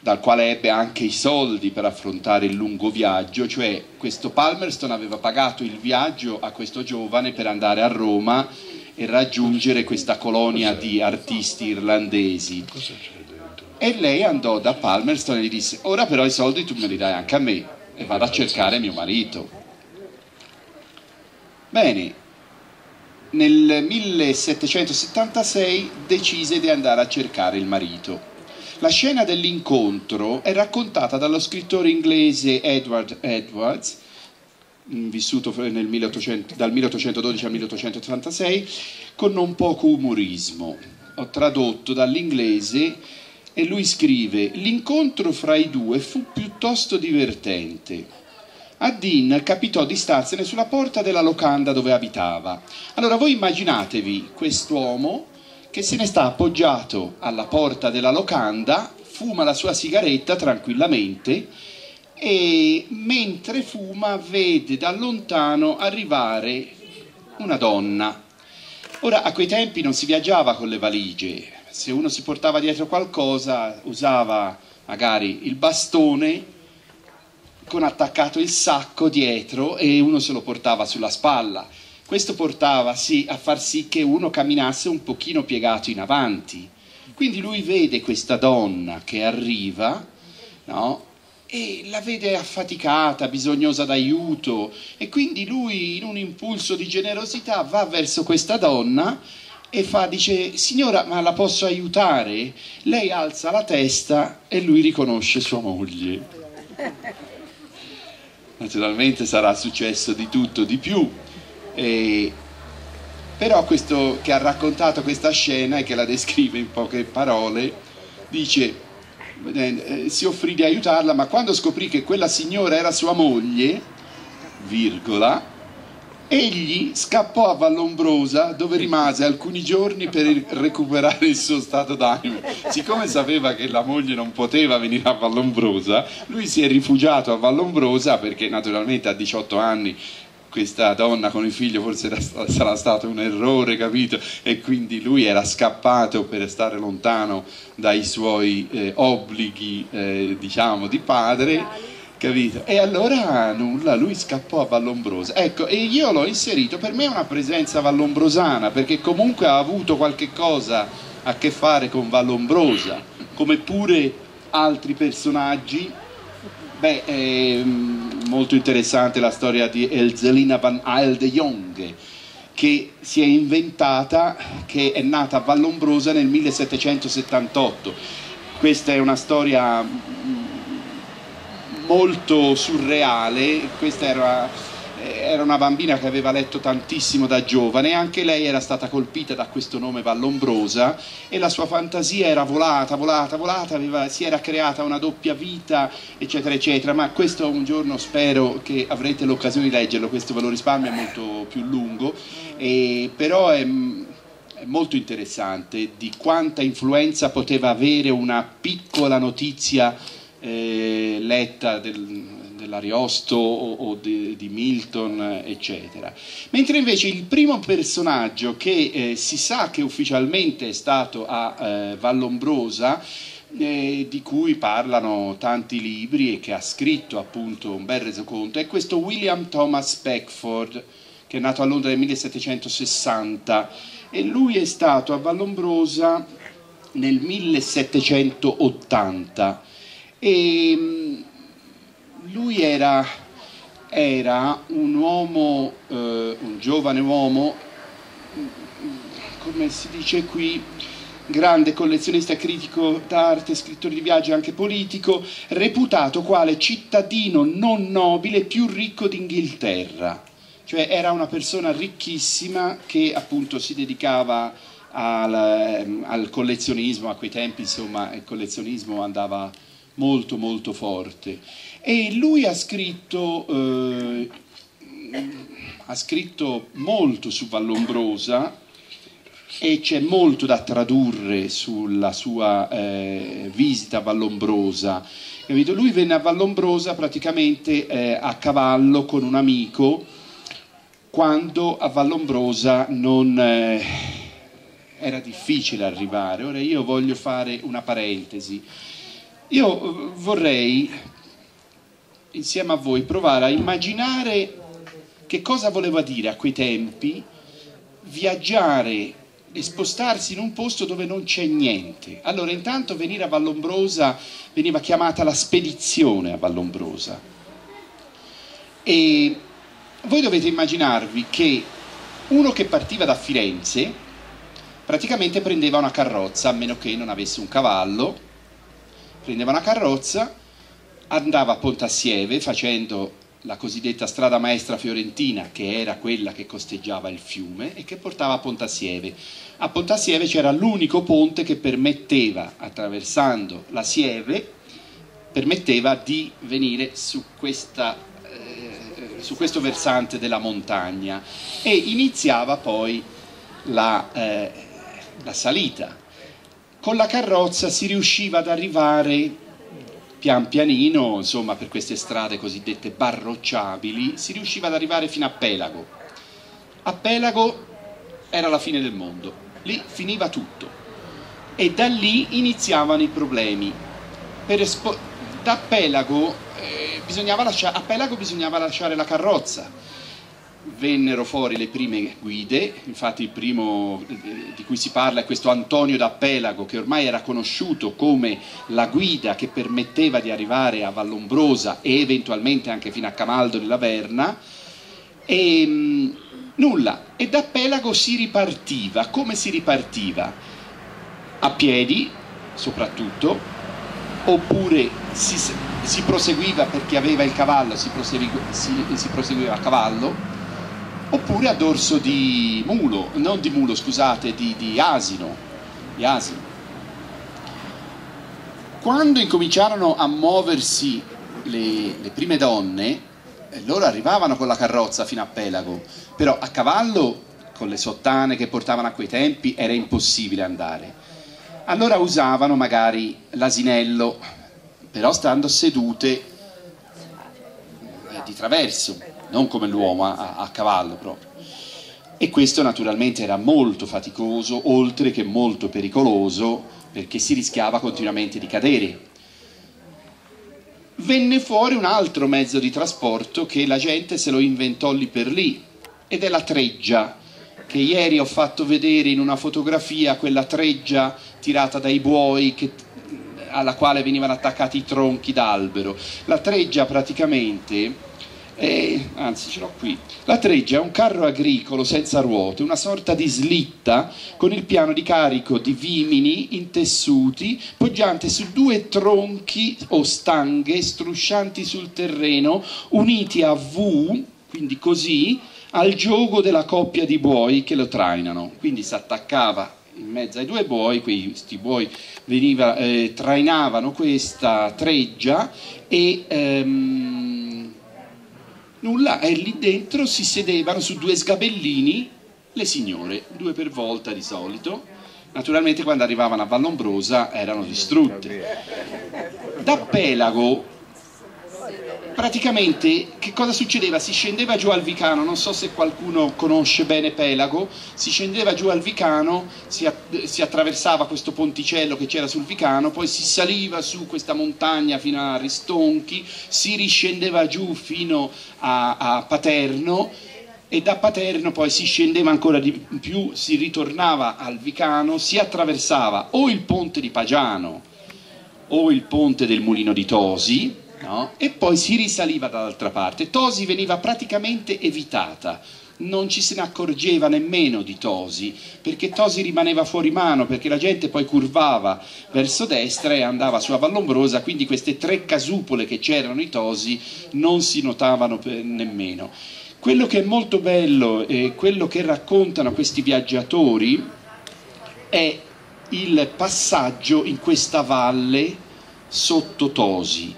dal quale ebbe anche i soldi per affrontare il lungo viaggio, cioè questo Palmerston aveva pagato il viaggio a questo giovane per andare a Roma e raggiungere questa colonia di artisti irlandesi. E lei andò da Palmerston e gli disse: ora però i soldi tu me li dai anche a me e vado a cercare mio marito. Bene, nel 1776 decise di andare a cercare il marito. La scena dell'incontro è raccontata dallo scrittore inglese Edward Edwards, vissuto dal 1812 al 1886, con non poco umorismo. Ho tradotto dall'inglese. E lui scrive: l'incontro fra i due fu piuttosto divertente. A Dean capitò di starsene sulla porta della locanda dove abitava. Allora voi immaginatevi quest'uomo che se ne sta appoggiato alla porta della locanda, fuma la sua sigaretta tranquillamente e mentre fuma vede da lontano arrivare una donna. Ora a quei tempi non si viaggiava con le valigie. Se uno si portava dietro qualcosa, usava magari il bastone con attaccato il sacco dietro e uno se lo portava sulla spalla. Questo portava sì, a far sì che uno camminasse un pochino piegato in avanti. Quindi lui vede questa donna che arriva, no? E la vede affaticata, bisognosa d'aiuto, e quindi lui in un impulso di generosità va verso questa donna e dice: signora, ma la posso aiutare? Lei alza la testa e lui riconosce sua moglie. Naturalmente sarà successo di tutto, di più, però questo che ha raccontato questa scena e che la descrive in poche parole dice: si offrì di aiutarla, ma quando scoprì che quella signora era sua moglie, virgola, egli scappò a Vallombrosa, dove rimase alcuni giorni per recuperare il suo stato d'animo. Siccome sapeva che la moglie non poteva venire a Vallombrosa, lui si è rifugiato a Vallombrosa, perché naturalmente a 18 anni questa donna con il figlio forse sarà stato un errore, capito? E quindi lui era scappato per stare lontano dai suoi obblighi, diciamo, di padre, capito? E allora nulla, lui scappò a Vallombrosa. Ecco, e io l'ho inserito, per me è una presenza vallombrosana, perché comunque ha avuto qualche cosa a che fare con Vallombrosa, come pure altri personaggi. Beh, molto interessante la storia di Elzelina van Aeldejong, che si è inventata, che è nata a Vallombrosa nel 1778. Questa è una storia molto surreale. Questa era una bambina che aveva letto tantissimo da giovane, anche lei era stata colpita da questo nome Vallombrosa, e la sua fantasia era volata, si era creata una doppia vita, eccetera eccetera. Ma questo un giorno spero che avrete l'occasione di leggerlo, questo ve lo risparmio, è molto più lungo, però è molto interessante di quanta influenza poteva avere una piccola notizia letta dell'Ariosto o di Milton, eccetera. Mentre invece il primo personaggio che si sa che ufficialmente è stato a Vallombrosa, di cui parlano tanti libri e che ha scritto appunto un bel resoconto, è questo William Thomas Beckford, che è nato a Londra nel 1760, e lui è stato a Vallombrosa nel 1780. E lui era un uomo, un giovane uomo, come si dice qui, grande collezionista, critico d'arte, scrittore di viaggio e anche politico, reputato quale cittadino non nobile più ricco d'Inghilterra. Cioè era una persona ricchissima che appunto si dedicava al collezionismo. A quei tempi insomma il collezionismo andava molto molto forte, e lui ha scritto molto su Vallombrosa, e c'è molto da tradurre sulla sua visita a Vallombrosa, capito? Lui venne a Vallombrosa praticamente a cavallo con un amico, quando a Vallombrosa non era difficile arrivare. Ora io voglio fare una parentesi. Io vorrei, insieme a voi, provare a immaginare che cosa voleva dire a quei tempi viaggiare e spostarsi in un posto dove non c'è niente. Allora, intanto venire a Vallombrosa veniva chiamata la spedizione a Vallombrosa. E voi dovete immaginarvi che uno che partiva da Firenze praticamente prendeva una carrozza, a meno che non avesse un cavallo. Prendeva una carrozza, andava a Pontassieve facendo la cosiddetta strada maestra fiorentina, che era quella che costeggiava il fiume e che portava a Pontassieve. A Pontassieve c'era l'unico ponte che permetteva, attraversando la Sieve, permetteva di venire su questo versante della montagna, e iniziava poi la salita. Con la carrozza si riusciva ad arrivare pian pianino, insomma, per queste strade cosiddette barrocciabili, si riusciva ad arrivare fino a Pelago. A Pelago era la fine del mondo, lì finiva tutto, e da lì iniziavano i problemi. Da Pelago bisognava lasciare la carrozza, vennero fuori le prime guide, infatti il primo di cui si parla è questo Antonio da Pelago, che ormai era conosciuto come la guida che permetteva di arrivare a Vallombrosa e eventualmente anche fino a Camaldoli la Verna, e nulla, e da Pelago si ripartiva. Come si ripartiva? A piedi soprattutto, oppure si proseguiva, per chi aveva il cavallo si proseguiva a cavallo, oppure a dorso di mulo, non di mulo, scusate, di asino, di asino. Quando incominciarono a muoversi le prime donne, loro arrivavano con la carrozza fino a Pelago, però a cavallo, con le sottane che portavano a quei tempi, era impossibile andare. Allora usavano magari l'asinello, però stando sedute di traverso, non come l'uomo a cavallo proprio, e questo naturalmente era molto faticoso, oltre che molto pericoloso, perché si rischiava continuamente di cadere. Venne fuori un altro mezzo di trasporto che la gente se lo inventò lì per lì, ed è la treggia, che ieri ho fatto vedere in una fotografia, quella treggia tirata dai buoi alla quale venivano attaccati i tronchi d'albero. La treggia praticamente... anzi, ce l'ho qui. La treggia è un carro agricolo senza ruote, una sorta di slitta con il piano di carico di vimini intessuti, poggiante su due tronchi o stanghe struscianti sul terreno, uniti a V, quindi così, al giogo della coppia di buoi che lo trainano. Quindi si attaccava in mezzo ai due buoi, questi buoi trainavano questa treggia e... nulla, e lì dentro si sedevano su due sgabellini le signore, due per volta di solito. Naturalmente quando arrivavano a Vallombrosa erano distrutte. Da Pelago praticamente che cosa succedeva? Si scendeva giù al Vicano, non so se qualcuno conosce bene Pelago, si scendeva giù al Vicano, si attraversava questo ponticello che c'era sul Vicano, poi si saliva su questa montagna fino a Ristonchi, si riscendeva giù fino a Paterno, e da Paterno poi si scendeva ancora di più, si ritornava al Vicano, si attraversava o il ponte di Pagiano o il ponte del mulino di Tosi, no? E poi si risaliva dall'altra parte. Tosi veniva praticamente evitata, non ci se ne accorgeva nemmeno di Tosi, perché Tosi rimaneva fuori mano, perché la gente poi curvava verso destra e andava su a Vallombrosa, quindi queste tre casupole che c'erano i Tosi non si notavano nemmeno. Quello che è molto bello e quello che raccontano questi viaggiatori è il passaggio in questa valle sotto Tosi.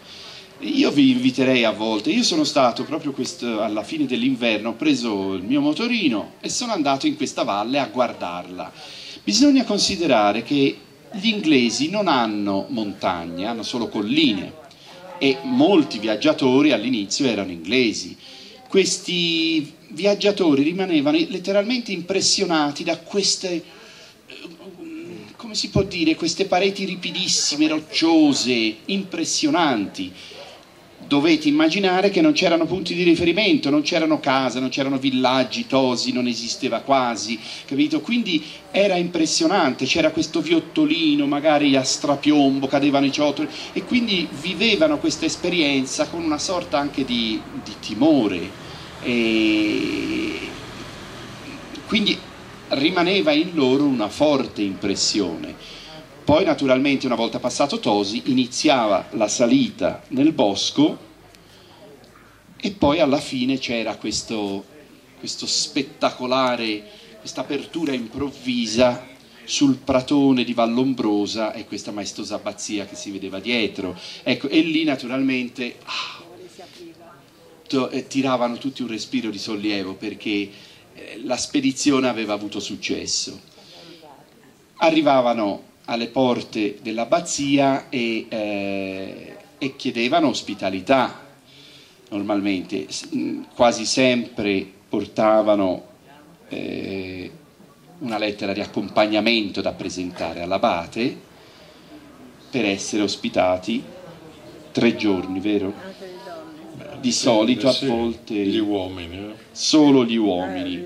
Io vi inviterei a volte, io sono stato proprio alla fine dell'inverno, ho preso il mio motorino e sono andato in questa valle a guardarla. Bisogna considerare che gli inglesi non hanno montagne, hanno solo colline, e molti viaggiatori all'inizio erano inglesi. Questi viaggiatori rimanevano letteralmente impressionati da queste, come si può dire, queste pareti ripidissime, rocciose, impressionanti. Dovete immaginare che non c'erano punti di riferimento, non c'erano case, non c'erano villaggi, Tosi non esisteva quasi, capito? Quindi era impressionante, c'era questo viottolino magari a strapiombo, cadevano i ciotoli, e quindi vivevano questa esperienza con una sorta anche di timore, e quindi rimaneva in loro una forte impressione. Poi naturalmente, una volta passato Tosi, iniziava la salita nel bosco, e poi alla fine c'era questo spettacolare, questa apertura improvvisa sul pratone di Vallombrosa e questa maestosa abbazia che si vedeva dietro. Ecco, e lì naturalmente tiravano tutti un respiro di sollievo, perché la spedizione aveva avuto successo. Arrivavano alle porte dell'abbazia e chiedevano ospitalità. Normalmente quasi sempre portavano una lettera di accompagnamento da presentare all'abate per essere ospitati 3 giorni, vero? di solito, a volte gli uomini, solo gli uomini.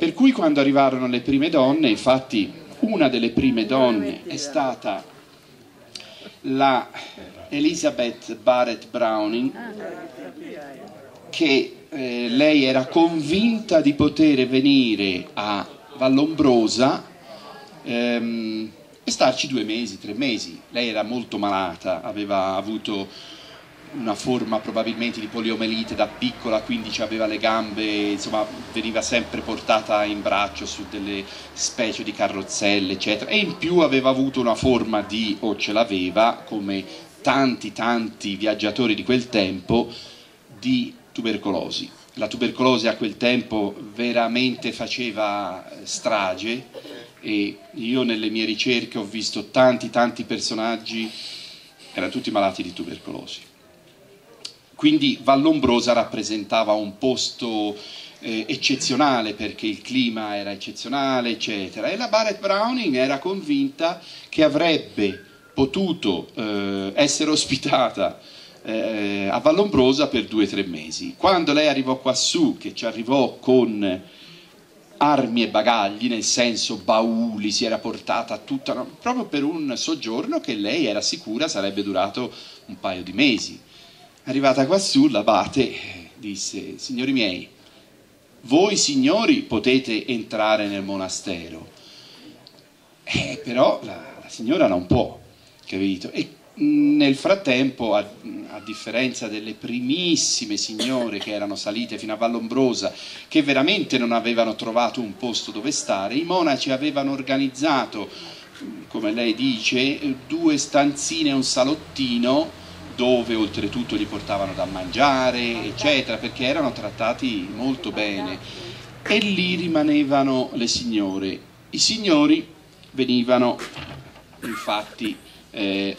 Per cui quando arrivarono le prime donne, infatti una delle prime donne è stata la Elizabeth Barrett Browning, che lei era convinta di poter venire a Vallombrosa e starci 2 mesi, 3 mesi. Lei era molto malata, aveva avuto una forma probabilmente di poliomelite da piccola, quindi aveva le gambe, insomma veniva sempre portata in braccio su delle specie di carrozzelle eccetera, e in più aveva avuto una forma di, o ce l'aveva come tanti viaggiatori di quel tempo, di tubercolosi. La tubercolosi a quel tempo veramente faceva strage, e io nelle mie ricerche ho visto tanti personaggi, erano tutti malati di tubercolosi. Quindi Vallombrosa rappresentava un posto eccezionale, perché il clima era eccezionale eccetera, e la Barrett Browning era convinta che avrebbe potuto essere ospitata a Vallombrosa per 2 o 3 mesi. Quando lei arrivò quassù, che ci arrivò con armi e bagagli, nel senso bauli, si era portata tutta, proprio per un soggiorno che lei era sicura sarebbe durato un paio di mesi. Arrivata quassù, l'abate disse: signori miei, voi signori potete entrare nel monastero, però la signora non può, capito? E nel frattempo, a differenza delle primissime signore che erano salite fino a Vallombrosa, che veramente non avevano trovato un posto dove stare, i monaci avevano organizzato, come lei dice, 2 stanzine e un salottino, dove oltretutto gli portavano da mangiare eccetera, perché erano trattati molto bene, e lì rimanevano le signore. I signori venivano infatti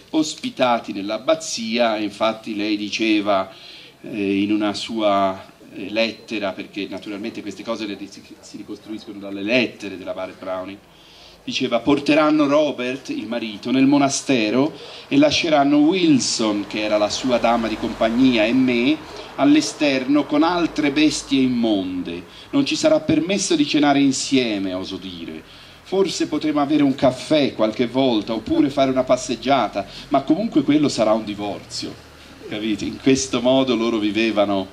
ospitati nell'abbazia. Infatti lei diceva in una sua lettera, perché naturalmente queste cose si ricostruiscono dalle lettere della Barrett Browning, diceva: porteranno Robert, il marito, nel monastero e lasceranno Wilson, che era la sua dama di compagnia, e me all'esterno con altre bestie immonde. Non ci sarà permesso di cenare insieme, oso dire. Forse potremo avere un caffè qualche volta, oppure fare una passeggiata, ma comunque quello sarà un divorzio. Capite? In questo modo loro vivevano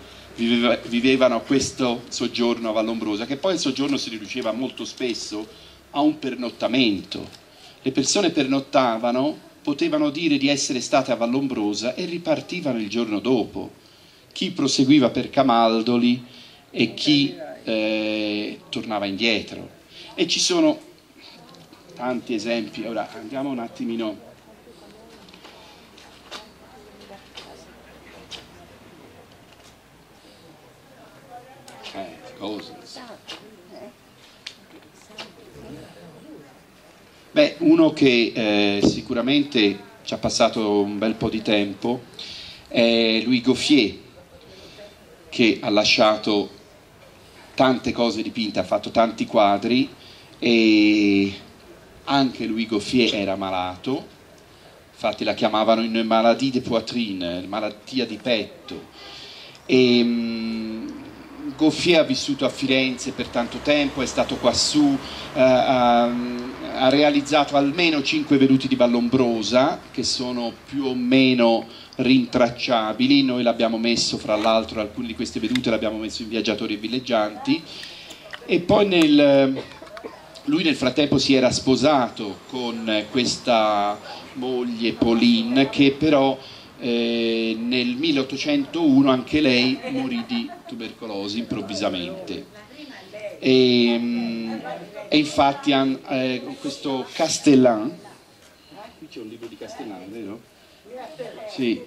questo soggiorno a Vallombrosa, che poi il soggiorno si riduceva molto spesso a un pernottamento. Le persone pernottavano, potevano dire di essere state a Vallombrosa e ripartivano il giorno dopo. Chi proseguiva per Camaldoli e chi tornava indietro. E ci sono tanti esempi. Ora andiamo un attimino. Uno che sicuramente ci ha passato un bel po' di tempo è Louis Gauffier, che ha lasciato tante cose dipinte, ha fatto tanti quadri, e anche Louis Gauffier era malato, infatti la chiamavano une maladie de poitrine, malattia di petto. E Gauffier ha vissuto a Firenze per tanto tempo, è stato quassù, ha realizzato almeno 5 veduti di Vallombrosa, che sono più o meno rintracciabili. Noi l'abbiamo messo, fra l'altro, alcune di queste vedute l'abbiamo messo in Viaggiatori e Villeggianti. E poi lui nel frattempo si era sposato con questa moglie Pauline, che però nel 1801 anche lei morì di tubercolosi improvvisamente. E infatti questo Castellan, qui c'è un libro di Castellan, vero? Sì.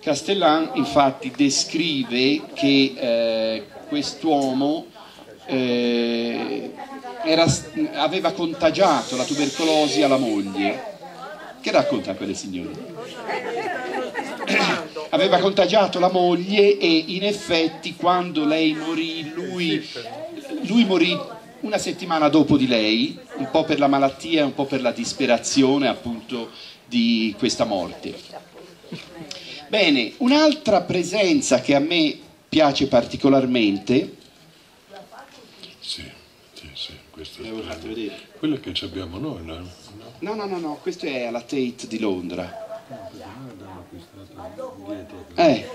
Castellan infatti descrive che quest'uomo aveva contagiato la tubercolosi alla moglie. Che racconta quelle signore? Aveva contagiato la moglie, e in effetti quando lei morì, lui morì una settimana dopo di lei, un po' per la malattia e un po' per la disperazione appunto di questa morte. Bene, un'altra presenza che a me piace particolarmente. Sì, questo è quello che abbiamo noi, no? No, questo è alla Tate di Londra. È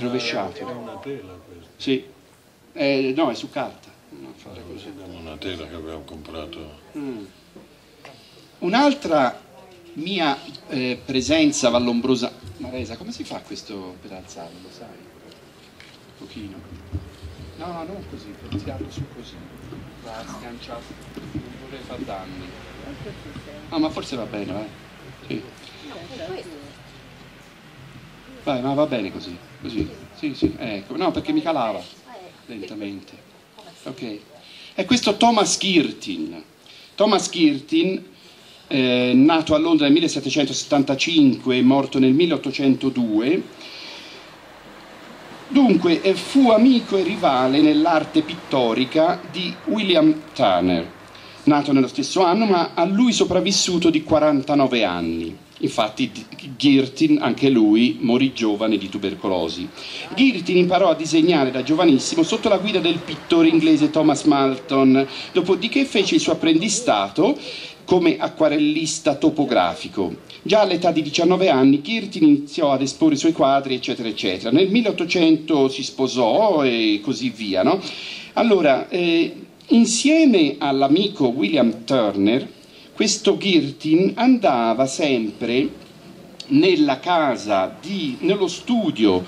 rovesciato. È una tela questa. Sì. No, è su carta. Non fare così. Una tela che abbiamo comprato. Un'altra mia presenza vallombrosa. Maresa, come si fa questo per alzarlo, lo sai? Un pochino. No, non così, tirarlo su così. Va sganciato. Non vorrei far danni. Ah, ma forse va bene, vai. Sì. Vai, ma va bene così. Così. Sì, ecco. No, perché mi calava lentamente. Ok. E questo Thomas Girtin. Thomas Girtin, nato a Londra nel 1775 e morto nel 1802, dunque fu amico e rivale nell'arte pittorica di William Turner, nato nello stesso anno ma a lui sopravvissuto di 49 anni. Infatti Girtin, anche lui, morì giovane di tubercolosi. Girtin imparò a disegnare da giovanissimo sotto la guida del pittore inglese Thomas Milton, dopodiché fece il suo apprendistato come acquarellista topografico. Già all'età di 19 anni Girtin iniziò ad esporre i suoi quadri, eccetera, eccetera. Nel 1800 si sposò e così via, no? Allora, insieme all'amico William Turner, questo Girtin andava sempre nella casa, nello studio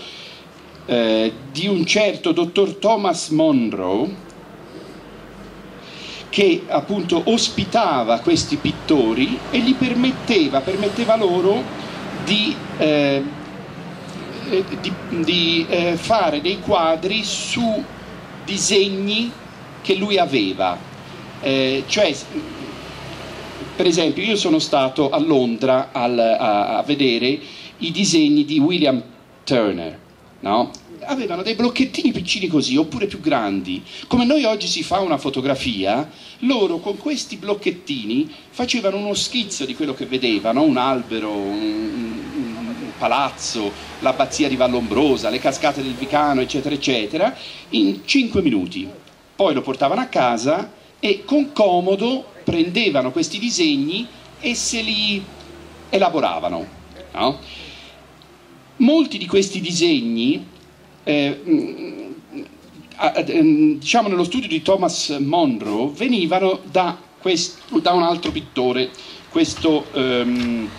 di un certo dottor Thomas Monroe, che appunto ospitava questi pittori e gli permetteva loro di fare dei quadri su disegni che lui aveva. Cioè, per esempio, io sono stato a Londra a vedere i disegni di William Turner, no? Avevano dei blocchettini piccini così, oppure più grandi. Come noi oggi si fa una fotografia, loro con questi blocchettini facevano uno schizzo di quello che vedevano, un albero, un palazzo, l'abbazia di Vallombrosa, le cascate del Vicano, eccetera, eccetera, in 5 minuti. Poi lo portavano a casa e con comodo prendevano questi disegni e se li elaboravano, no? Molti di questi disegni, diciamo nello studio di Thomas Monroe, venivano da un altro pittore, questo eccolo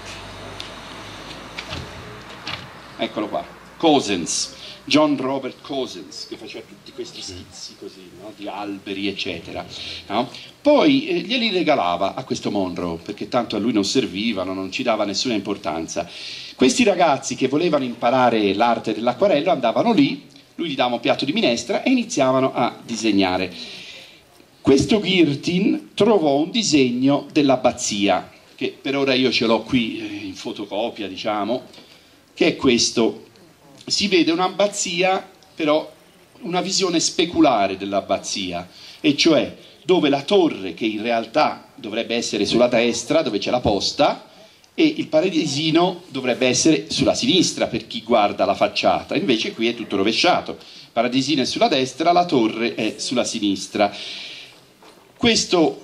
qua, Cosens, John Robert Cosens, che faceva tutti questi schizzi così, no? Di alberi, eccetera, no? Poi glieli regalava a questo Monroe, perché tanto a lui non servivano, non ci dava nessuna importanza. Questi ragazzi che volevano imparare l'arte dell'acquarello andavano lì, lui gli dava un piatto di minestra e iniziavano a disegnare. Questo Girtin trovò un disegno dell'abbazia, che per ora io ce l'ho qui in fotocopia, diciamo, che è questo. Si vede un'abbazia, però una visione speculare dell'abbazia, e cioè dove la torre, che in realtà dovrebbe essere sulla destra, dove c'è la posta, e il paradisino dovrebbe essere sulla sinistra per chi guarda la facciata, invece qui è tutto rovesciato, il paradisino è sulla destra, la torre è sulla sinistra. Questo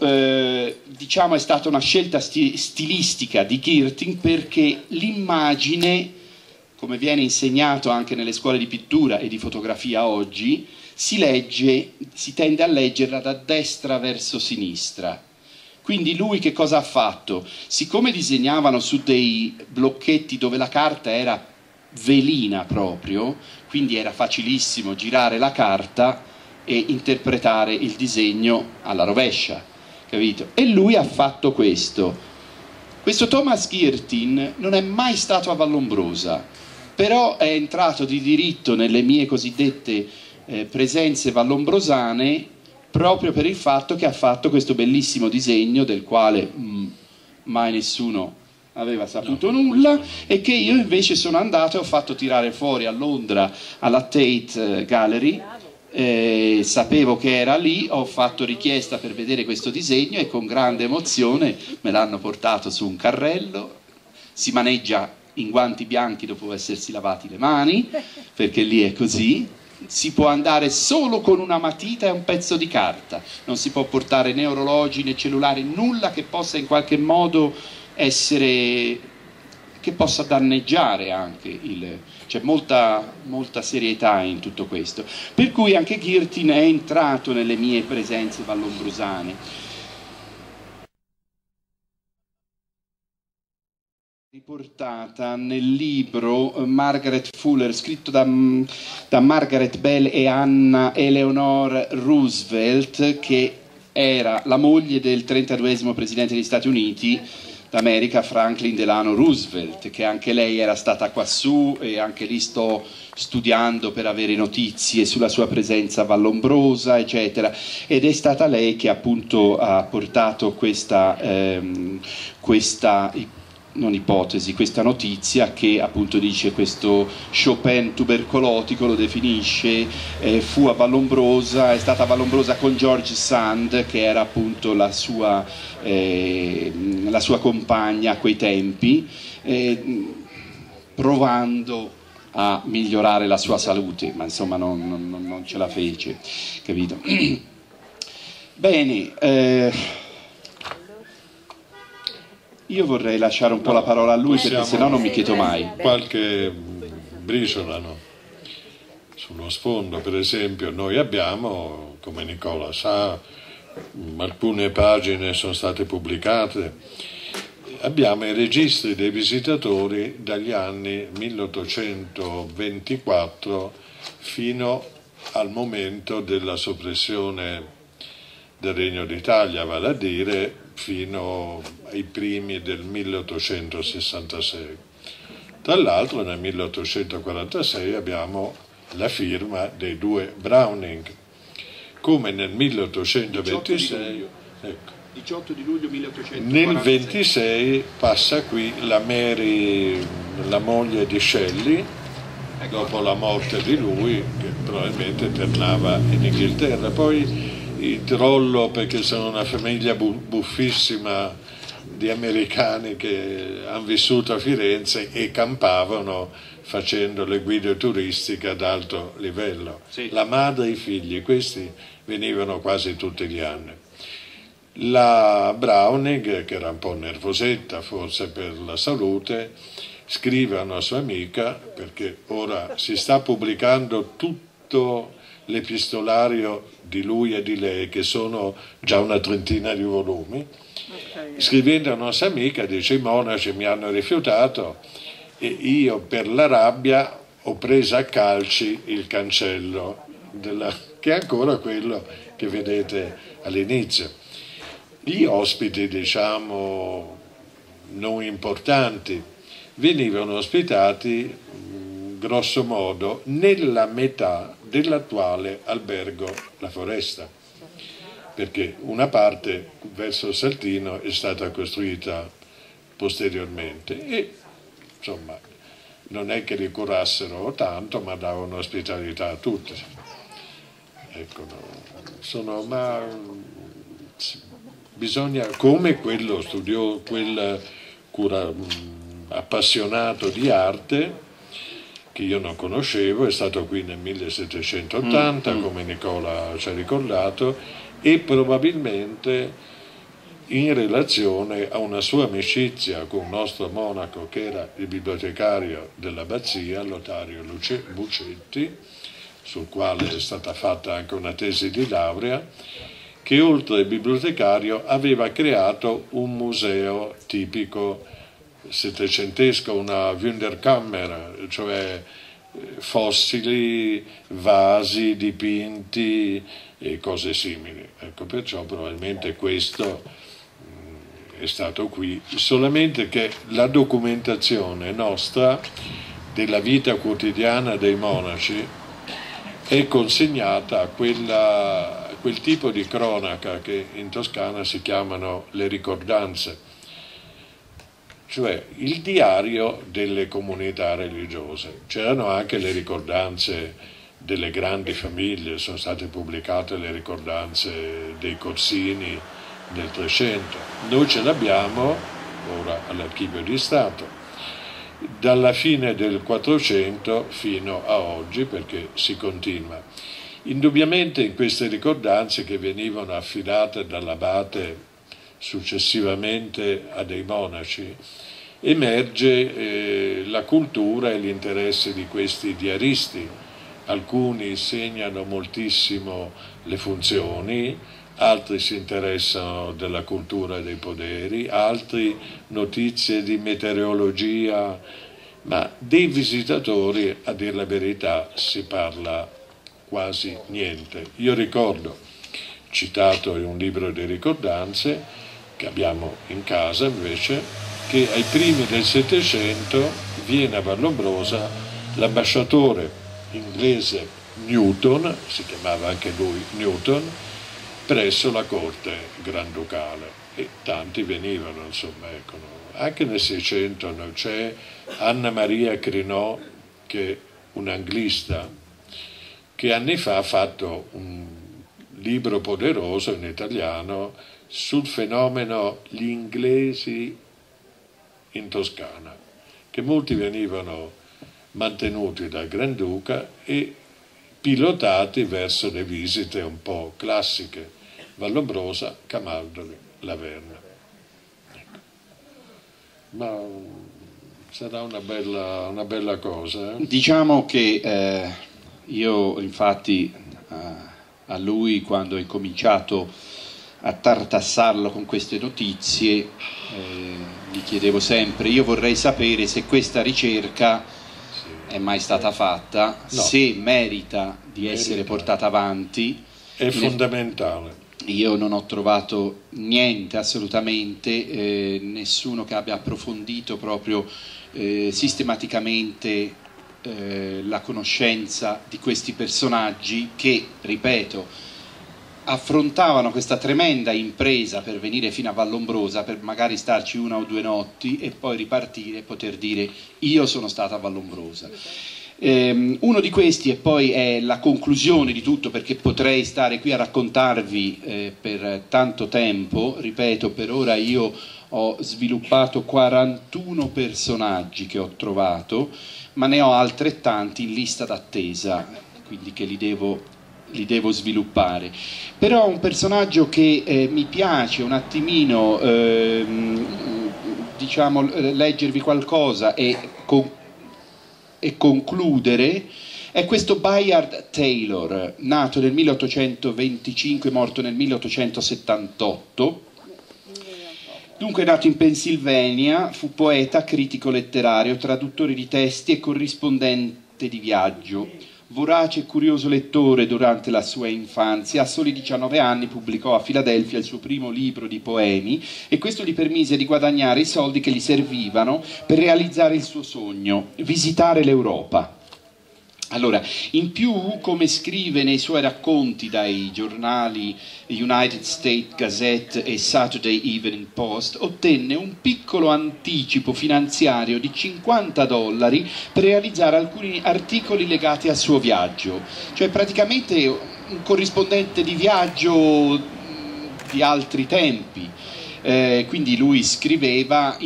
diciamo è stata una scelta stilistica di Girtin, perché l'immagine, come viene insegnato anche nelle scuole di pittura e di fotografia oggi, si tende a leggerla da destra verso sinistra. Quindi lui che cosa ha fatto? Siccome disegnavano su dei blocchetti dove la carta era velina proprio, quindi era facilissimo girare la carta e interpretare il disegno alla rovescia, capito? E lui ha fatto questo. Questo Thomas Girtin non è mai stato a Vallombrosa, però è entrato di diritto nelle mie cosiddette presenze vallombrosane, proprio per il fatto che ha fatto questo bellissimo disegno del quale mai nessuno aveva saputo nulla, e che io invece sono andato e ho fatto tirare fuori a Londra alla Tate Gallery. Sapevo che era lì, ho fatto richiesta per vedere questo disegno e con grande emozione me l'hanno portato su un carrello. Si maneggia in guanti bianchi dopo essersi lavati le mani, perché lì è così. Si può andare solo con una matita e un pezzo di carta, non si può portare né orologi né cellulari, nulla che possa in qualche modo essere, che possa danneggiare anche il... C'è molta serietà in tutto questo, per cui anche Girtin è entrato nelle mie presenze vallombrosane. Riportata nel libro Margaret Fuller, scritto da Margaret Bell e Anna Eleanor Roosevelt, che era la moglie del 32° presidente degli Stati Uniti d'America, Franklin Delano Roosevelt, che anche lei era stata quassù, e anche lì sto studiando per avere notizie sulla sua presenza vallombrosa, eccetera, ed è stata lei che appunto ha portato questa notizia che appunto dice questo Chopin tubercolotico, lo definisce, fu a Vallombrosa, è stata a Vallombrosa con George Sand, che era appunto la sua compagna a quei tempi, provando a migliorare la sua salute, ma insomma non ce la fece, capito? Bene, io vorrei lasciare un po' la parola a lui, perché se no non mi chiedo mai. Qualche briciola, no? Sullo sfondo, per esempio, noi abbiamo, come Nicola sa, alcune pagine sono state pubblicate, abbiamo i registri dei visitatori dagli anni 1824 fino al momento della soppressione del Regno d'Italia, vale a dire fino ai primi del 1866. Tra l'altro nel 1846 abbiamo la firma dei 2 Browning, come nel 1826, 18 di luglio 1846. Nel 26 passa qui la Mary, la moglie di Shelley, dopo la morte di lui, che probabilmente tornava in Inghilterra. Poi il Trollo, perché sono una famiglia buffissima di americani che hanno vissuto a Firenze e campavano facendo le guide turistiche ad alto livello, sì. La madre e i figli, questi venivano quasi tutti gli anni. La Browning, che era un po' nervosetta forse per la salute, scrive a una sua amica, perché ora si sta pubblicando tutto l'epistolario di lui e di lei, che sono già una trentina di volumi, okay. Scrivendo a una nostra amica dice: i monaci mi hanno rifiutato e io per la rabbia ho preso a calci il cancello che è ancora quello che vedete all'inizio. Gli ospiti, diciamo, non importanti venivano ospitati grosso modo nella metà dell'attuale albergo La Foresta, perché una parte verso Saltino è stata costruita posteriormente e insomma non è che li curassero tanto, ma davano ospitalità a tutti. Ecco, ma bisogna, come quello studioso, appassionato di arte, che io non conoscevo, è stato qui nel 1780, come Nicola ci ha ricordato, e probabilmente in relazione a una sua amicizia con un nostro monaco che era il bibliotecario dell'abbazia, Lotario Bucetti, sul quale è stata fatta anche una tesi di laurea, che oltre al bibliotecario aveva creato un museo tipico settecentesco, una Wunderkammer, cioè fossili, vasi, dipinti e cose simili. Ecco, perciò probabilmente questo è stato qui, solamente che la documentazione nostra della vita quotidiana dei monaci è consegnata a quel tipo di cronaca che in Toscana si chiamano le ricordanze, cioè il diario delle comunità religiose. C'erano anche le ricordanze delle grandi famiglie, sono state pubblicate le ricordanze dei Corsini nel 300. Noi ce l'abbiamo ora all'Archivio di Stato, dalla fine del 400 fino a oggi, perché si continua. Indubbiamente in queste ricordanze, che venivano affidate dall'abate successivamente a dei monaci, emerge la cultura e l'interesse di questi diaristi. Alcuni segnano moltissimo le funzioni, altri si interessano della cultura e dei poderi, altri notizie di meteorologia, ma dei visitatori, a dir la verità, si parla quasi niente. Io ricordo, citato in un libro di ricordanze che abbiamo in casa invece, che ai primi del Settecento viene a Vallombrosa l'ambasciatore inglese Newton, si chiamava anche lui Newton, presso la corte granducale, e tanti venivano, insomma, ecco. Anche nel 600 c'è Anna Maria Crinò, che è un'anglista, che anni fa ha fatto un libro poderoso in italiano sul fenomeno gli inglesi in Toscana, che molti venivano mantenuti dal Granduca e pilotati verso le visite un po' classiche: Vallombrosa, Camaldoli, Laverna. Ecco. Ma sarà una bella cosa. Diciamo che io infatti a lui, quando ho incominciato a tartassarlo con queste notizie, gli chiedevo sempre: io vorrei sapere se questa ricerca è mai stata fatta, no, se merita di essere portata avanti. È fondamentale. Io non ho trovato niente assolutamente, nessuno che abbia approfondito proprio sistematicamente la conoscenza di questi personaggi che, ripeto, affrontavano questa tremenda impresa per venire fino a Vallombrosa, per magari starci una o due notti e poi ripartire e poter dire: io sono stata a Vallombrosa. Uno di questi, e poi è la conclusione di tutto, perché potrei stare qui a raccontarvi per tanto tempo, ripeto, per ora io ho sviluppato 41 personaggi che ho trovato, ma ne ho altrettanti in lista d'attesa, quindi che li devo sviluppare. Però un personaggio che mi piace un attimino diciamo leggervi qualcosa e concludere è questo Bayard Taylor, nato nel 1825, morto nel 1878. Dunque, nato in Pennsylvania, fu poeta, critico letterario, traduttore di testi e corrispondente di viaggio. Vorace e curioso lettore durante la sua infanzia, a soli 19 anni pubblicò a Filadelfia il suo primo libro di poemi, e questo gli permise di guadagnare i soldi che gli servivano per realizzare il suo sogno: visitare l'Europa. Allora, in più, come scrive nei suoi racconti dai giornali United States Gazette e Saturday Evening Post, ottenne un piccolo anticipo finanziario di $50 per realizzare alcuni articoli legati al suo viaggio. Cioè, praticamente un corrispondente di viaggio di altri tempi. Quindi lui scriveva,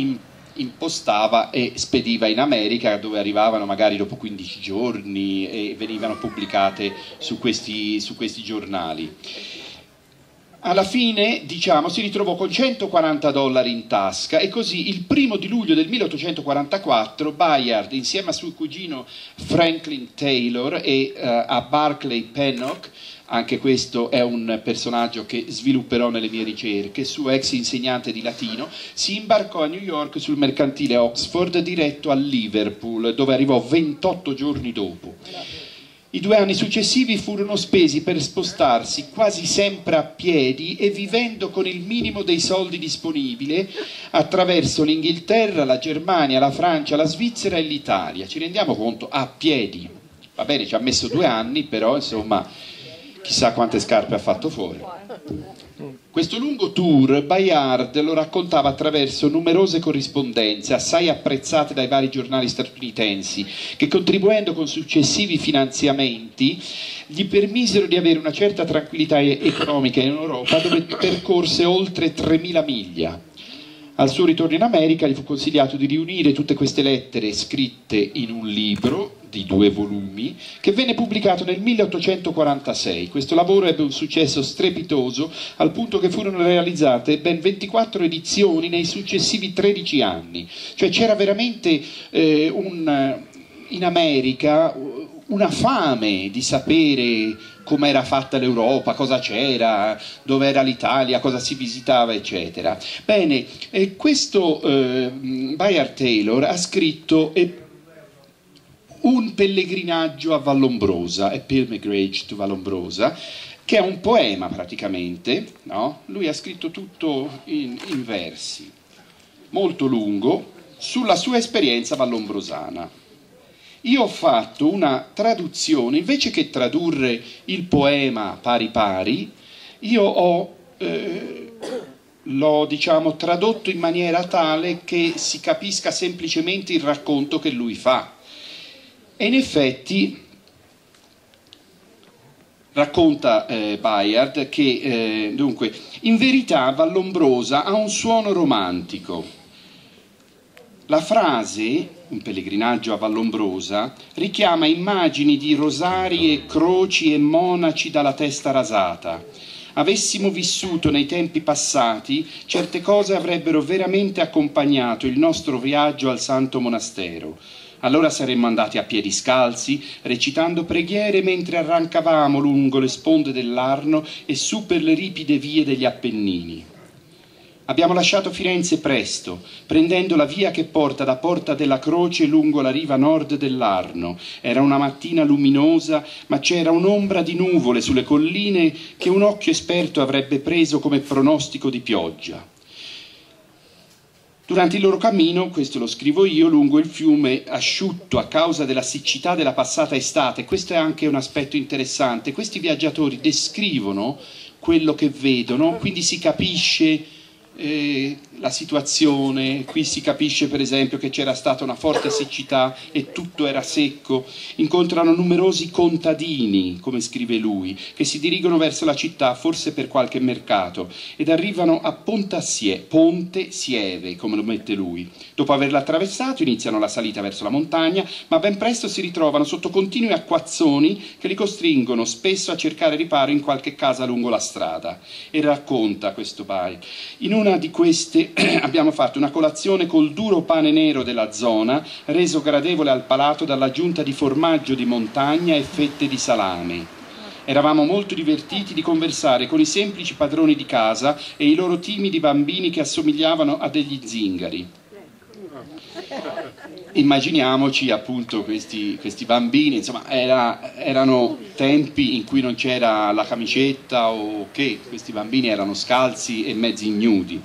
impostava e spediva in America, dove arrivavano magari dopo 15 giorni e venivano pubblicate su questi giornali. Alla fine, diciamo, si ritrovò con $140 in tasca, e così il 1° di luglio del 1844 Bayard, insieme a suo cugino Franklin Taylor e a Barclay Pennock, anche questo è un personaggio che svilupperò nelle mie ricerche, suo ex insegnante di latino, si imbarcò a New York sul mercantile Oxford, diretto a Liverpool, dove arrivò 28 giorni dopo. I 2 anni successivi furono spesi per spostarsi quasi sempre a piedi e vivendo con il minimo dei soldi disponibili attraverso l'Inghilterra, la Germania, la Francia, la Svizzera e l'Italia. Ci rendiamo conto? A piedi. Va bene, ci ha messo 2 anni, però insomma chissà quante scarpe ha fatto fuori. Questo lungo tour Bayard lo raccontava attraverso numerose corrispondenze, assai apprezzate dai vari giornali statunitensi, che, contribuendo con successivi finanziamenti, gli permisero di avere una certa tranquillità economica in Europa, dove percorse oltre 3.000 miglia. Al suo ritorno in America gli fu consigliato di riunire tutte queste lettere scritte in un libro di 2 volumi che venne pubblicato nel 1846. Questo lavoro ebbe un successo strepitoso al punto che furono realizzate ben 24 edizioni nei successivi 13 anni. Cioè c'era veramente in America una fame di sapere come era fatta l'Europa, cosa c'era, dove era l'Italia, cosa si visitava, eccetera. Bene, questo Bayard Taylor ha scritto Un pellegrinaggio a Vallombrosa, A Pilgrimage to Vallombrosa, che è un poema praticamente, no? Lui ha scritto tutto in versi, molto lungo, sulla sua esperienza vallombrosana. Io ho fatto una traduzione, invece che tradurre il poema pari pari, io l'ho diciamo tradotto in maniera tale che si capisca semplicemente il racconto che lui fa. E in effetti racconta Bayard che dunque, in verità Vallombrosa ha un suono romantico. La frase, un pellegrinaggio a Vallombrosa, richiama immagini di rosarie, croci e monaci dalla testa rasata. Avessimo vissuto nei tempi passati, certe cose avrebbero veramente accompagnato il nostro viaggio al Santo Monastero. Allora saremmo andati a piedi scalzi, recitando preghiere mentre arrancavamo lungo le sponde dell'Arno e su per le ripide vie degli Appennini. Abbiamo lasciato Firenze presto, prendendo la via che porta da Porta della Croce lungo la riva nord dell'Arno. Era una mattina luminosa, ma c'era un'ombra di nuvole sulle colline che un occhio esperto avrebbe preso come pronostico di pioggia. Durante il loro cammino, questo lo scrivo io, lungo il fiume asciutto a causa della siccità della passata estate, questo è anche un aspetto interessante, questi viaggiatori descrivono quello che vedono, quindi si capisce la situazione. Qui si capisce per esempio che c'era stata una forte siccità e tutto era secco. Incontrano numerosi contadini, come scrive lui, che si dirigono verso la città, forse per qualche mercato, ed arrivano a Pontassieve, come lo mette lui. Dopo averla attraversato iniziano la salita verso la montagna, ma ben presto si ritrovano sotto continui acquazzoni che li costringono spesso a cercare riparo in qualche casa lungo la strada. E racconta questo Bai: in una di queste abbiamo fatto una colazione col duro pane nero della zona, reso gradevole al palato dall'aggiunta di formaggio di montagna e fette di salame. Eravamo molto divertiti di conversare con i semplici padroni di casa e i loro timidi bambini che assomigliavano a degli zingari. Immaginiamoci appunto questi bambini, insomma erano tempi in cui non c'era la camicetta, o che questi bambini erano scalzi e mezzi ignudi.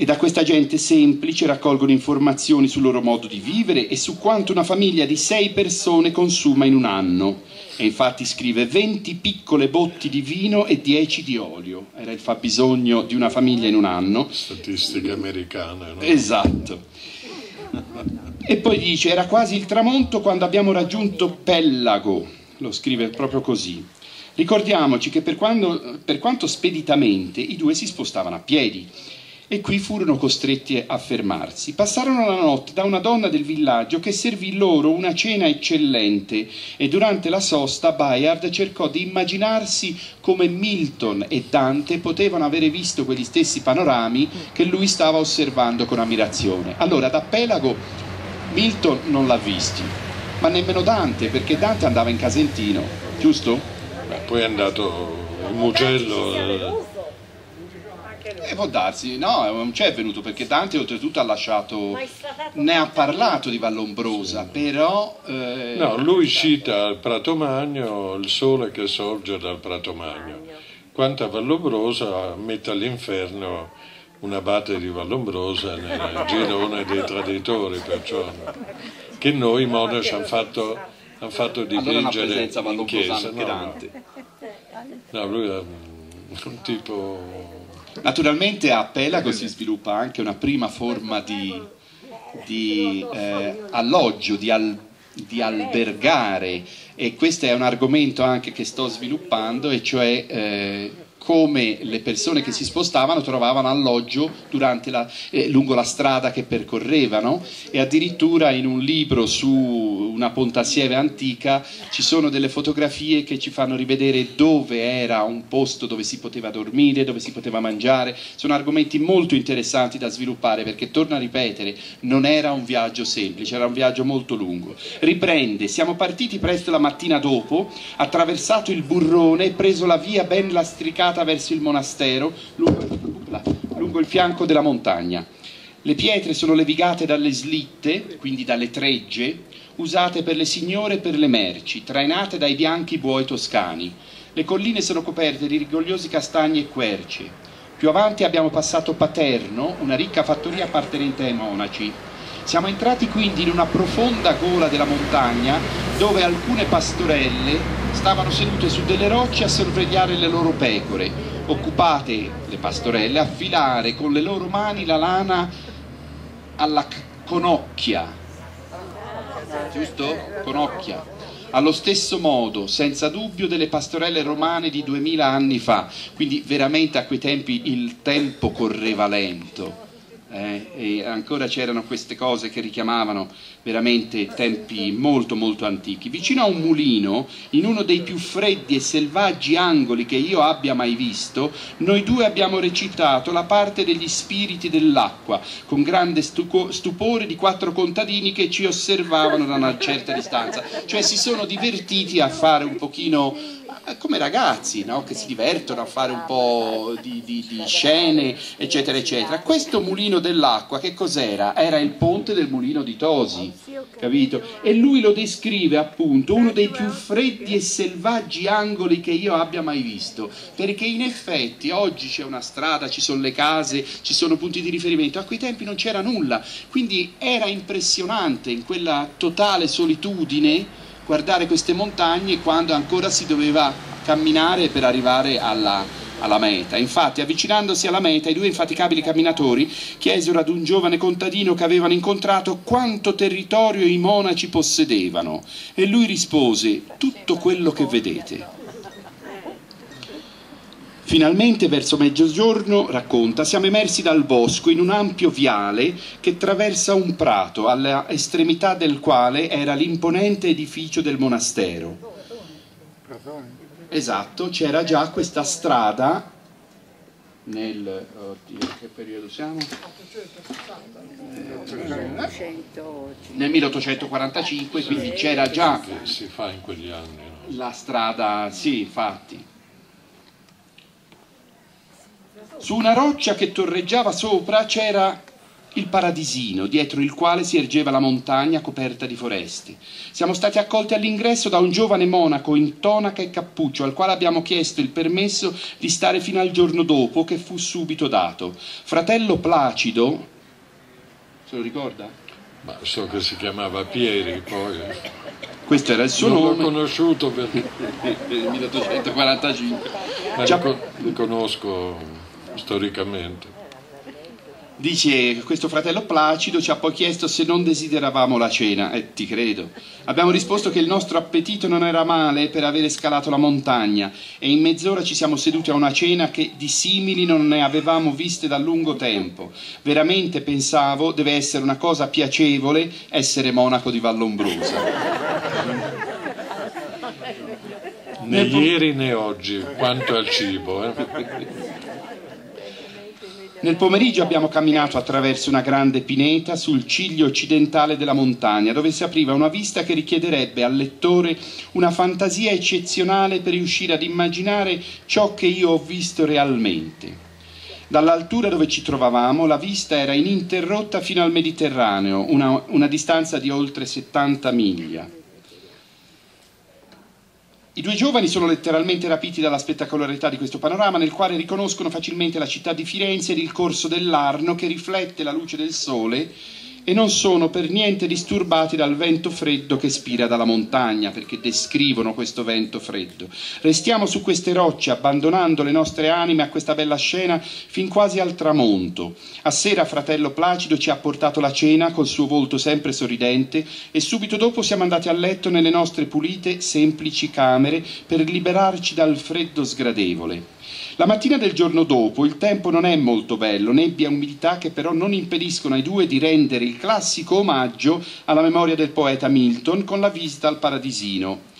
E da questa gente semplice raccolgono informazioni sul loro modo di vivere e su quanto una famiglia di 6 persone consuma in un anno. E infatti scrive 20 piccole botti di vino e 10 di olio. Era il fabbisogno di una famiglia in un anno. Statistiche americane, no? Esatto. E poi dice: era quasi il tramonto quando abbiamo raggiunto Pelago. Lo scrive proprio così. Ricordiamoci che per quanto speditamente i 2 si spostavano a piedi, e qui furono costretti a fermarsi. Passarono la notte da una donna del villaggio che servì loro una cena eccellente, e durante la sosta Bayard cercò di immaginarsi come Milton e Dante potevano avere visto quegli stessi panorami che lui stava osservando con ammirazione. Allora, da Pelago Milton non l'ha visti, ma nemmeno Dante, perché Dante andava in Casentino, giusto? Ma poi è andato in Mugello. E può darsi, no, non c'è venuto, perché Dante oltretutto ha lasciato, ne ha parlato di Vallombrosa, sì. Però... no, lui cita il Prato Magno, il sole che sorge dal Prato Magno. Quanto a Vallombrosa, mette all'inferno un abate di Vallombrosa nel girone dei traditori, perciò che noi monaci hanno fatto dirigere allora presenza in chiesa. No, Dante. No, lui è un tipo... Naturalmente a Pelago si sviluppa anche una prima forma di alloggio, di albergare, e questo è un argomento anche che sto sviluppando, e cioè come le persone che si spostavano trovavano alloggio durante lungo la strada che percorrevano, e addirittura in un libro su una Pontassieve antica ci sono delle fotografie che ci fanno rivedere dove era un posto dove si poteva dormire, dove si poteva mangiare. Sono argomenti molto interessanti da sviluppare perché, torno a ripetere, non era un viaggio semplice, era un viaggio molto lungo. Riprende: siamo partiti presto la mattina dopo, attraversato il burrone, preso la via ben lastricata verso il monastero lungo il fianco della montagna. Le pietre sono levigate dalle slitte, quindi dalle tregge, usate per le signore e per le merci, trainate dai bianchi buoi toscani. Le colline sono coperte di rigogliosi castagni e querce. Più avanti abbiamo passato Paterno, una ricca fattoria appartenente ai monaci. Siamo entrati quindi in una profonda gola della montagna dove alcune pastorelle stavano sedute su delle rocce a sorvegliare le loro pecore, occupate le pastorelle a filare con le loro mani la lana alla conocchia, giusto? Conocchia. Allo stesso modo, senza dubbio, delle pastorelle romane di 2000 anni fa, quindi veramente a quei tempi il tempo correva lento. E ancora c'erano queste cose che richiamavano veramente tempi molto molto antichi. Vicino a un mulino, in uno dei più freddi e selvaggi angoli che io abbia mai visto, noi due abbiamo recitato la parte degli spiriti dell'acqua con grande stupore di 4 contadini che ci osservavano da una certa distanza. Cioè si sono divertiti a fare un pochino come ragazzi, no? Che si divertono a fare un po' di scene, eccetera eccetera. Questo mulino dell'acqua che cos'era? Era il ponte del mulino di Tosi, capito? E lui lo descrive appunto uno dei più freddi e selvaggi angoli che io abbia mai visto, perché in effetti oggi c'è una strada, ci sono le case, ci sono punti di riferimento. A quei tempi non c'era nulla, quindi era impressionante in quella totale solitudine guardare queste montagne quando ancora si doveva camminare per arrivare alla meta. Infatti, avvicinandosi alla meta, i due infaticabili camminatori chiesero ad un giovane contadino che avevano incontrato quanto territorio i monaci possedevano, e lui rispose: tutto quello che vedete. Finalmente, verso mezzogiorno, racconta, siamo emersi dal bosco in un ampio viale che traversa un prato, alla estremità del quale era l'imponente edificio del monastero. Esatto, c'era già questa strada nel... oddio, che periodo siamo? Nel 1845, quindi c'era già... Si fa in quegli anni. La strada, sì, infatti. Su una roccia che torreggiava sopra c'era il paradisino, dietro il quale si ergeva la montagna coperta di foreste. Siamo stati accolti all'ingresso da un giovane monaco in tonaca e cappuccio, al quale abbiamo chiesto il permesso di stare fino al giorno dopo, che fu subito dato. Fratello Placido, se lo ricorda? Ma so che si chiamava Pieri, poi... Questo era il suo nome. Non l'ho conosciuto per il 1845. Ma li conosco... storicamente. Dice, questo fratello Placido ci ha poi chiesto se non desideravamo la cena, e ti credo. Abbiamo risposto che il nostro appetito non era male per avere scalato la montagna, e in mezz'ora ci siamo seduti a una cena che di simili non ne avevamo viste da lungo tempo. Veramente pensavo deve essere una cosa piacevole essere monaco di Vallombrosa. Né ieri né oggi, quanto al cibo, Nel pomeriggio abbiamo camminato attraverso una grande pineta sul ciglio occidentale della montagna, dove si apriva una vista che richiederebbe al lettore una fantasia eccezionale per riuscire ad immaginare ciò che io ho visto realmente. Dall'altura dove ci trovavamo la vista era ininterrotta fino al Mediterraneo, una distanza di oltre 70 miglia. I due giovani sono letteralmente rapiti dalla spettacolarità di questo panorama, nel quale riconoscono facilmente la città di Firenze ed il corso dell'Arno che riflette la luce del sole, e non sono per niente disturbati dal vento freddo che spira dalla montagna, perché descrivono questo vento freddo. Restiamo su queste rocce, abbandonando le nostre anime a questa bella scena fin quasi al tramonto. A sera fratello Placido ci ha portato la cena col suo volto sempre sorridente, e subito dopo siamo andati a letto nelle nostre pulite, semplici camere per liberarci dal freddo sgradevole. La mattina del giorno dopo il tempo non è molto bello, nebbia e umidità che però non impediscono ai due di rendere il classico omaggio alla memoria del poeta Milton con la visita al Paradisino.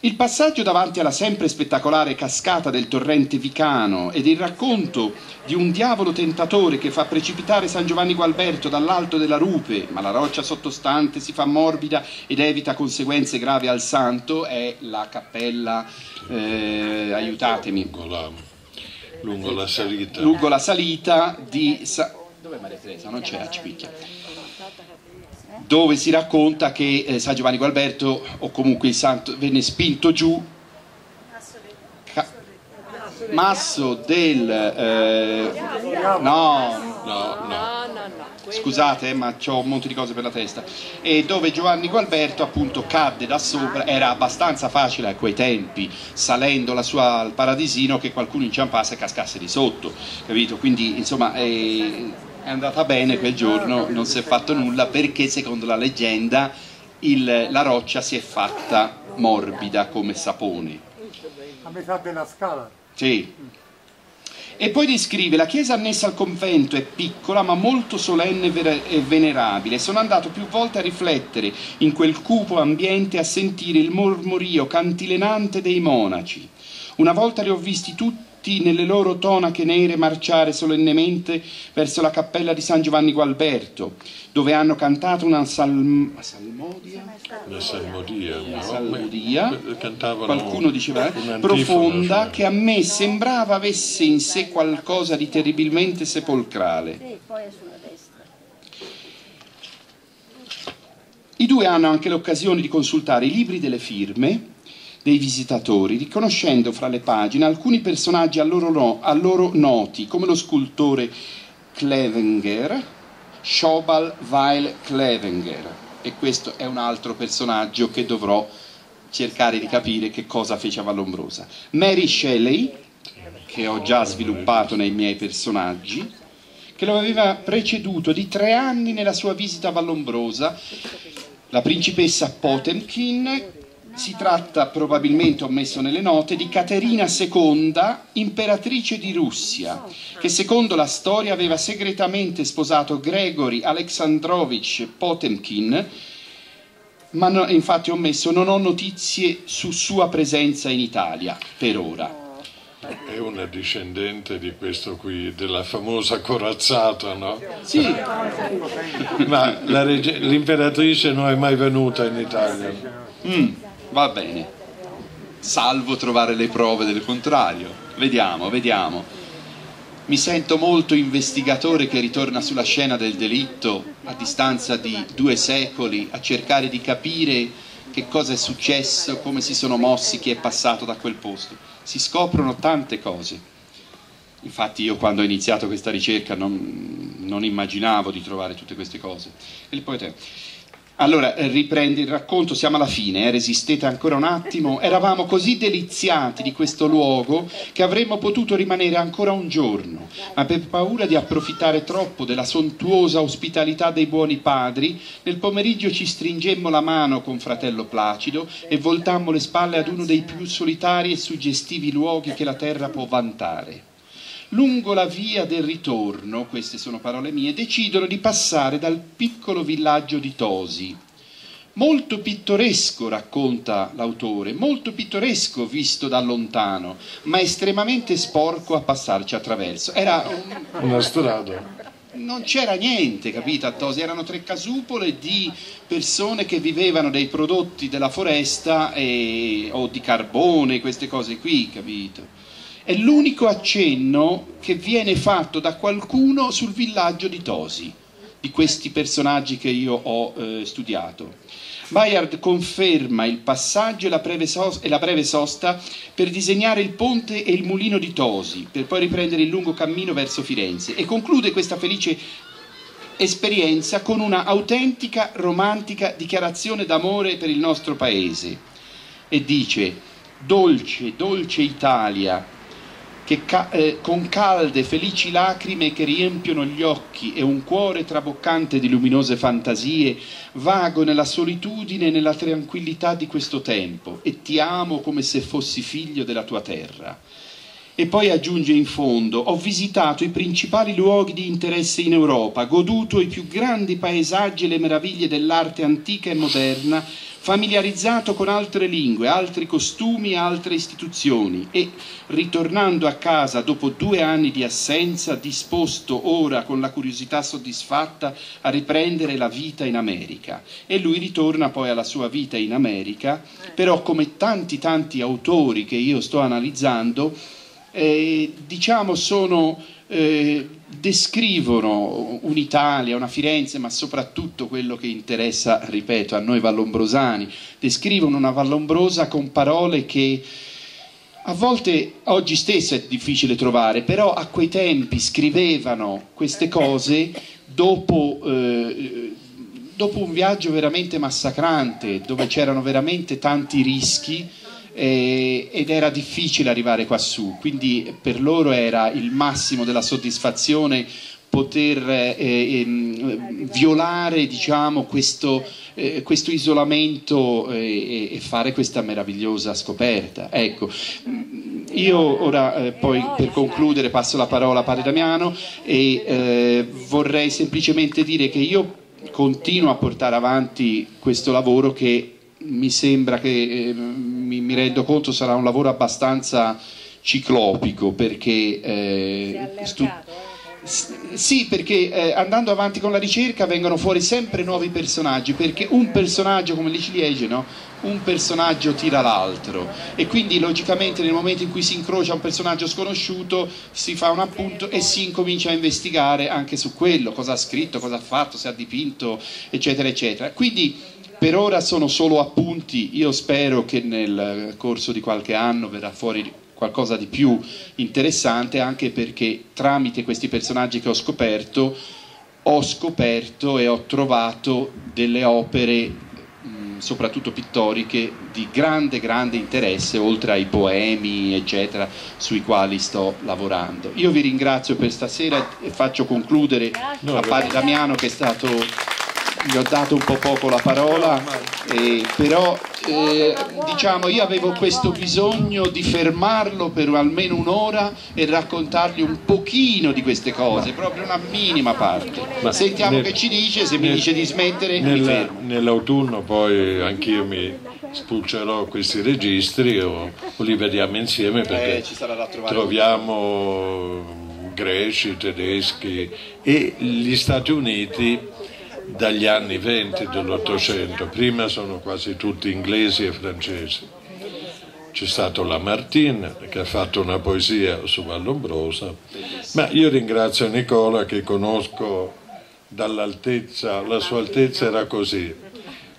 Il passaggio davanti alla sempre spettacolare cascata del torrente Vicano ed il racconto di un diavolo tentatore che fa precipitare San Giovanni Gualberto dall'alto della rupe, ma la roccia sottostante si fa morbida ed evita conseguenze gravi al santo, è la cappella, aiutatemi, lungo la salita di dove Maria Teresa? Non c'è, a Cipicchia, dove si racconta che San Giovanni Gualberto, o comunque il santo, venne spinto giù masso del scusate, ma ho un monte di cose per la testa, e dove Giovanni Gualberto appunto cadde da sopra. Era abbastanza facile a quei tempi, salendo la sua al Paradisino, che qualcuno inciampasse e cascasse di sotto, capito? Quindi insomma è andata bene quel giorno, non si è fatto nulla perché secondo la leggenda la roccia si è fatta morbida come sapone. A metà della scala. Sì. E poi descrive: la chiesa annessa al convento è piccola ma molto solenne e venerabile. Sono andato più volte a riflettere in quel cupo ambiente, a sentire il mormorio cantilenante dei monaci. Una volta li ho visti tutti nelle loro tonache nere marciare solennemente verso la cappella di San Giovanni Gualberto, dove hanno cantato una salmodia, qualcuno diceva, profonda, che a me sembrava avesse in sé qualcosa di terribilmente sepolcrale. I due hanno anche l'occasione di consultare i libri delle firme dei visitatori, riconoscendo fra le pagine alcuni personaggi a loro noti, come lo scultore Clevenger, Schobal Weil Clevenger, e questo è un altro personaggio che dovrò cercare di capire che cosa fece a Vallombrosa. Mary Shelley, che ho già sviluppato nei miei personaggi, che lo aveva preceduto di 3 anni nella sua visita a Vallombrosa, la principessa Potemkin. Si tratta probabilmente, ho messo nelle note, di Caterina II, imperatrice di Russia, che secondo la storia aveva segretamente sposato Gregory Alexandrovich Potemkin, ma no, infatti ho messo non ho notizie su sua presenza in Italia per ora. È una discendente di questo qui, della famosa corazzata, no? Sì. Ma l'imperatrice non è mai venuta in Italia. Va bene, salvo trovare le prove del contrario. Vediamo. Mi sento molto investigatore che ritorna sulla scena del delitto a distanza di 2 secoli a cercare di capire che cosa è successo, come si sono mossi, chi è passato da quel posto. Si scoprono tante cose. Infatti io quando ho iniziato questa ricerca non immaginavo di trovare tutte queste cose. E poi allora riprende il racconto, siamo alla fine, resistete ancora un attimo. Eravamo così deliziati di questo luogo che avremmo potuto rimanere ancora un giorno, ma per paura di approfittare troppo della sontuosa ospitalità dei buoni padri, nel pomeriggio ci stringemmo la mano con fratello Placido e voltammo le spalle ad uno dei più solitari e suggestivi luoghi che la terra può vantare. Lungo la via del ritorno, queste sono parole mie, decidono di passare dal piccolo villaggio di Tosi. Molto pittoresco, racconta l'autore, molto pittoresco visto da lontano, ma estremamente sporco a passarci attraverso. Era una strada. Non c'era niente, capito, a Tosi, erano 3 casupole di persone che vivevano dei prodotti della foresta o di carbone, queste cose qui, capito? È l'unico accenno che viene fatto da qualcuno sul villaggio di Tosi, di questi personaggi che io ho studiato. Bayard conferma il passaggio e la breve sosta per disegnare il ponte e il mulino di Tosi, per poi riprendere il lungo cammino verso Firenze, e conclude questa felice esperienza con una autentica, romantica dichiarazione d'amore per il nostro paese, e dice: «Dolce, dolce Italia, che con calde felici lacrime che riempiono gli occhi e un cuore traboccante di luminose fantasie, vago nella solitudine e nella tranquillità di questo tempo, e ti amo come se fossi figlio della tua terra». E poi aggiunge in fondo: ho visitato i principali luoghi di interesse in Europa, goduto i più grandi paesaggi e le meraviglie dell'arte antica e moderna, familiarizzato con altre lingue, altri costumi, altre istituzioni e, ritornando a casa dopo 2 anni di assenza, disposto ora con la curiosità soddisfatta a riprendere la vita in America. E lui ritorna poi alla sua vita in America, però come tanti autori che io sto analizzando, diciamo sono, descrivono un'Italia, una Firenze, ma soprattutto quello che interessa, ripeto, a noi vallombrosani, descrivono una Vallombrosa con parole che a volte oggi stesso è difficile trovare, però a quei tempi scrivevano queste cose dopo un viaggio veramente massacrante, dove c'erano veramente tanti rischi ed era difficile arrivare quassù, quindi per loro era il massimo della soddisfazione poter violare, diciamo, questo isolamento e fare questa meravigliosa scoperta. Ecco, io ora poi per concludere passo la parola a padre Damiano e vorrei semplicemente dire che io continuo a portare avanti questo lavoro che mi sembra che mi rendo conto sarà un lavoro abbastanza ciclopico, perché sì, perché andando avanti con la ricerca vengono fuori sempre nuovi personaggi, perché un personaggio, come le ciliegie, no? Un personaggio tira l'altro, e quindi logicamente nel momento in cui si incrocia un personaggio sconosciuto si fa un appunto e si incomincia a investigare anche su quello, cosa ha scritto, cosa ha fatto, se ha dipinto, eccetera eccetera. Quindi per ora sono solo appunti, io spero che nel corso di qualche anno verrà fuori qualcosa di più interessante, anche perché tramite questi personaggi che ho scoperto e ho trovato delle opere, soprattutto pittoriche, di grande interesse, oltre ai poemi eccetera sui quali sto lavorando. Io vi ringrazio per stasera e faccio concludere a padre Damiano, che è stato... Gli ho dato un po' poco la parola, però diciamo io avevo questo bisogno di fermarlo per almeno un'ora e raccontargli un pochino di queste cose, proprio una minima parte. Ma sentiamo che ci dice, se mi dice di smettere mi fermo. Nell'autunno poi anch'io mi spulcerò questi registri o li vediamo insieme, perché ci sarà da trovare, troviamo greci, tedeschi e gli Stati Uniti dagli anni 20 dell'Ottocento. Prima sono quasi tutti inglesi e francesi. C'è stato Lamartine che ha fatto una poesia su Vallombrosa, ma io ringrazio Nicola che conosco dall'altezza, la sua altezza era così,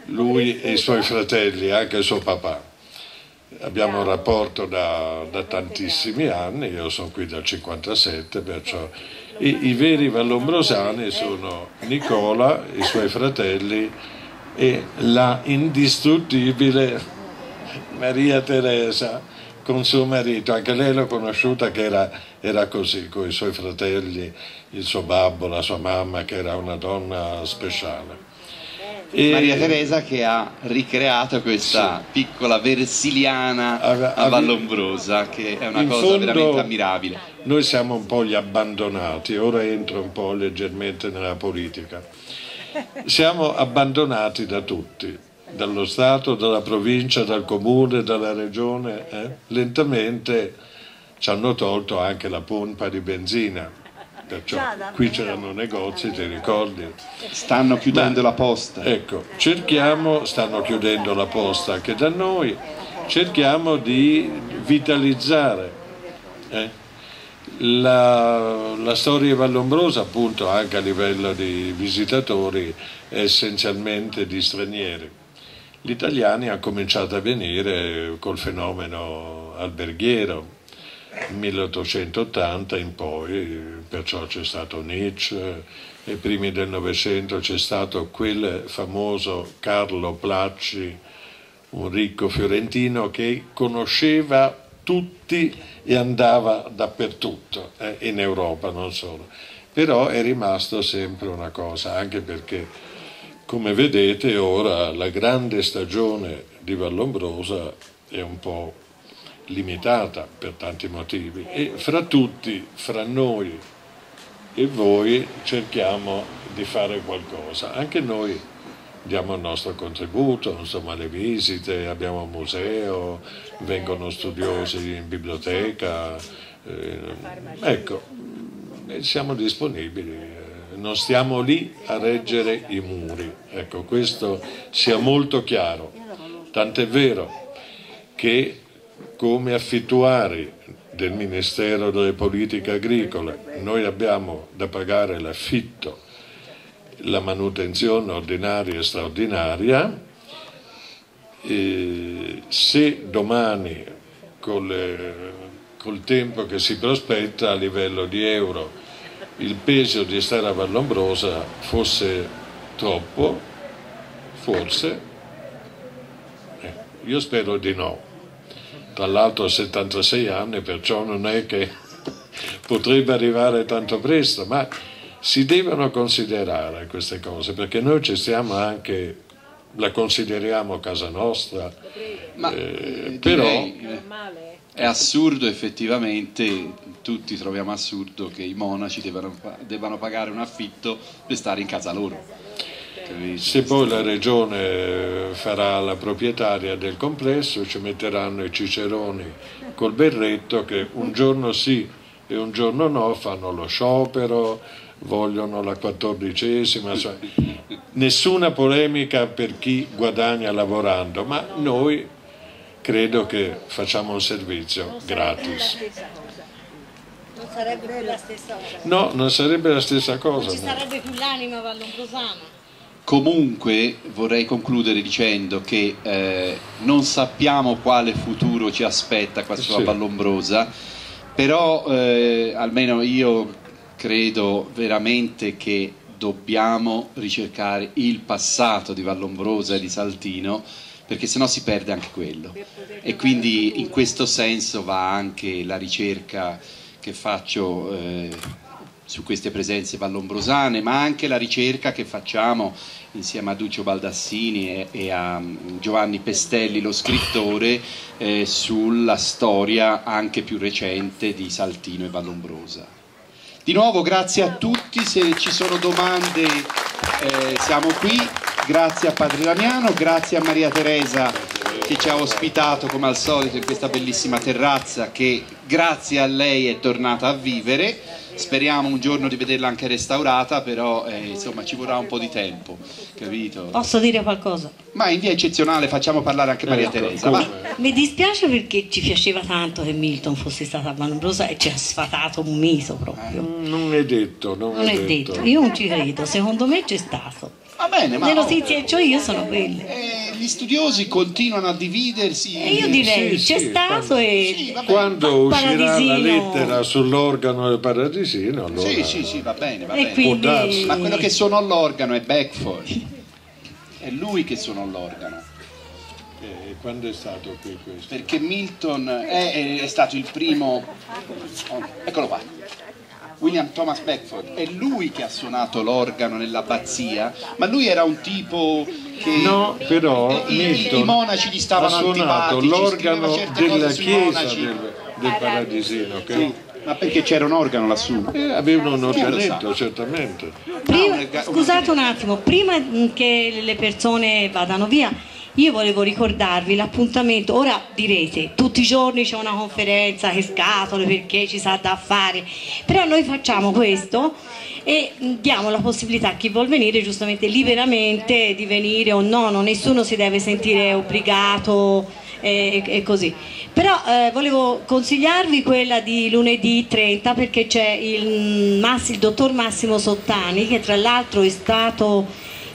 lui e i suoi fratelli, anche suo papà. Abbiamo un rapporto da tantissimi anni, io sono qui dal 57, perciò i veri vallombrosani sono Nicola, i suoi fratelli e la indistruttibile Maria Teresa con suo marito. Anche lei l'ho conosciuta che era così, con i suoi fratelli, il suo babbo, la sua mamma, che era una donna speciale. E Maria Teresa che ha ricreato questa piccola versiliana a Vallombrosa, che è una cosa fondo, veramente ammirabile. Noi siamo un po' gli abbandonati, ora entro un po' leggermente nella politica. Siamo abbandonati da tutti, dallo Stato, dalla provincia, dal comune, dalla regione. Lentamente ci hanno tolto anche la pompa di benzina. Perciò qui c'erano negozi, ti ricordi? Stanno chiudendo la posta. Ecco, stanno chiudendo la posta anche da noi, cerchiamo di vitalizzare la storia di Vallombrosa, appunto, anche a livello di visitatori, essenzialmente di stranieri. Gli italiani hanno cominciato a venire col fenomeno alberghiero, 1880 in poi, perciò c'è stato Nietzsche, nei primi del Novecento c'è stato quel famoso Carlo Placci, un ricco fiorentino che conosceva tutti e andava dappertutto, in Europa non solo. Però è rimasto sempre una cosa, anche perché, come vedete, ora la grande stagione di Vallombrosa è un po' limitata per tanti motivi, e fra tutti, fra noi e voi, cerchiamo di fare qualcosa. Anche noi diamo il nostro contributo, insomma, le visite, abbiamo un museo, vengono studiosi in biblioteca, ecco, siamo disponibili, non stiamo lì a reggere i muri, ecco, questo sia molto chiaro, tant'è vero che come affittuari del Ministero delle Politiche Agricole noi abbiamo da pagare l'affitto, la manutenzione ordinaria e straordinaria, e se domani col tempo che si prospetta a livello di euro il peso di stare a Vallombrosa fosse troppo, forse, io spero di no, tra l'altro ho 76 anni, perciò non è che potrebbe arrivare tanto presto, ma si devono considerare queste cose, perché noi ci stiamo anche, la consideriamo casa nostra, ma però è assurdo effettivamente, tutti troviamo assurdo che i monaci debbano pagare un affitto per stare in casa loro. Capito? Se poi la regione farà la proprietaria del complesso, ci metteranno i ciceroni col berretto che un giorno sì e un giorno no fanno lo sciopero, vogliono la 14ª, cioè, nessuna polemica per chi guadagna lavorando, ma noi credo che facciamo un servizio gratis. Non sarebbe più la stessa cosa. No, non sarebbe la stessa cosa. Non ci sarebbe più l'anima vallombrosana. Comunque vorrei concludere dicendo che non sappiamo quale futuro ci aspetta qua sulla Vallombrosa, però almeno io credo veramente che dobbiamo ricercare il passato di Vallombrosa e di Saltino, perché sennò si perde anche quello, e quindi in questo senso va anche la ricerca che faccio su queste presenze vallombrosane, ma anche la ricerca che facciamo insieme a Duccio Baldassini e a Giovanni Pestelli, lo scrittore, sulla storia anche più recente di Saltino e Vallombrosa. Di nuovo grazie a tutti, se ci sono domande siamo qui, grazie a Padre Damiano, grazie a Maria Teresa che ci ha ospitato come al solito in questa bellissima terrazza che grazie a lei è tornata a vivere, speriamo un giorno di vederla anche restaurata, però insomma ci vorrà un po' di tempo, capito? Posso dire qualcosa? Ma in via eccezionale facciamo parlare anche Maria Teresa. Va. Mi dispiace perché ci piaceva tanto che Milton fosse stata a Vallombrosa e ci ha sfatato un mito proprio. Non è detto, non è detto. Io non ci credo, secondo me c'è stato. Va bene, ma le notizie che ho io sono quelle. Gli studiosi continuano a dividersi. E io direi c'è stato quando uscirà la lettera sull'organo del Paradisino, allora sì, va bene, va bene. Quindi... ma quello che suonò l'organo è Beckford. È lui che suonò l'organo. Quando è stato qui questo? Perché Milton è stato il primo. Eccolo qua. William Thomas Beckford, è lui che ha suonato l'organo nell'abbazia, ma lui era un tipo che però i monaci gli stavano antipatici, l'organo della chiesa del Paradisino, ok? Sì. Ma perché c'era un organo lassù? Avevano un organetto, certamente. Scusate un attimo, prima che le persone vadano via, io volevo ricordarvi l'appuntamento. Ora direte, tutti i giorni c'è una conferenza, che scatole, perché ci sa da fare, però noi facciamo questo e diamo la possibilità a chi vuol venire giustamente liberamente di venire o no, nessuno si deve sentire obbligato e così, però volevo consigliarvi quella di lunedì 30, perché c'è il dottor Massimo Sottani, che tra l'altro è stato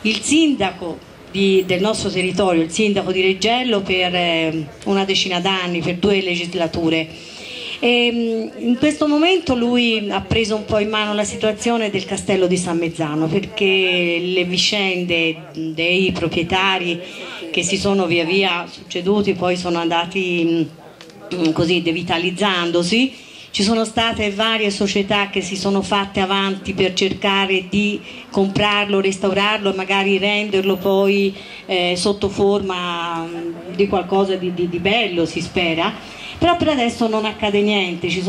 il sindaco del nostro territorio, il sindaco di Reggello per una decina d'anni, per 2 legislature, e in questo momento lui ha preso un po' in mano la situazione del castello di San Mezzano, perché le vicende dei proprietari che si sono via via succeduti, poi sono andati così devitalizzandosi, ci sono state varie società che si sono fatte avanti per cercare di comprarlo, restaurarlo e magari renderlo poi sotto forma di qualcosa di bello, si spera, però per adesso non accade niente, ci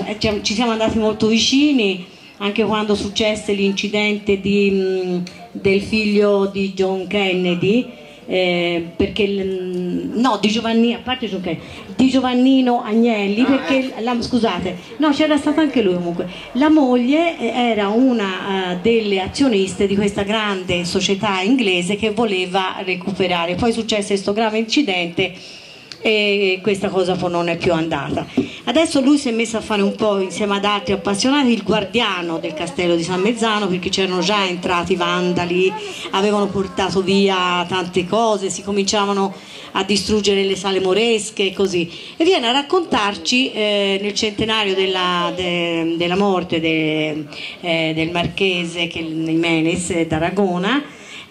siamo andati molto vicini anche quando successe l'incidente del figlio di John Kennedy, perché no, di Giovanni, a parte John Kennedy, di Giovannino Agnelli, perché scusate, no, c'era stato anche lui. Comunque la moglie era una delle azioniste di questa grande società inglese che voleva recuperare, poi successe questo grave incidente e questa cosa non è più andata. Adesso lui si è messo a fare un po', insieme ad altri appassionati, il guardiano del castello di San Mezzano, perché c'erano già entrati i vandali, avevano portato via tante cose, si cominciavano a distruggere le sale moresche e così, e viene a raccontarci nel centenario della morte del marchese Jiménez d'Aragona,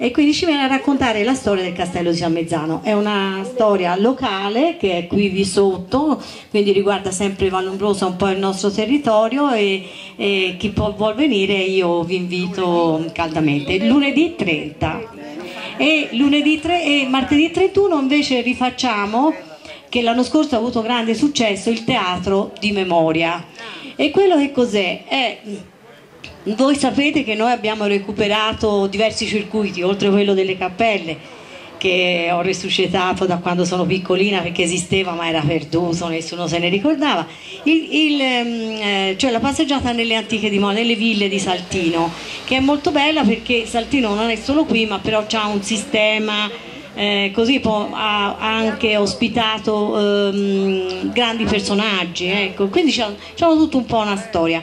e quindi ci viene a raccontare la storia del castello di San Mezzano. È una storia locale che è qui vi sotto, quindi riguarda sempre Vallombrosa, un po' il nostro territorio, e chi vuol venire io vi invito caldamente. Lunedì 30 e martedì 31 invece rifacciamo, che l'anno scorso ha avuto grande successo, il teatro di memoria. E quello che cos'è? Voi sapete che noi abbiamo recuperato diversi circuiti, oltre a quello delle cappelle, che ho resuscitato da quando sono piccolina, perché esisteva ma era perduto, nessuno se ne ricordava, cioè la passeggiata nelle antiche dimore, nelle ville di Saltino, che è molto bella perché Saltino non è solo qui, ma però c'ha un sistema così, ha anche ospitato grandi personaggi, ecco. Quindi c'hanno tutto un po' una storia,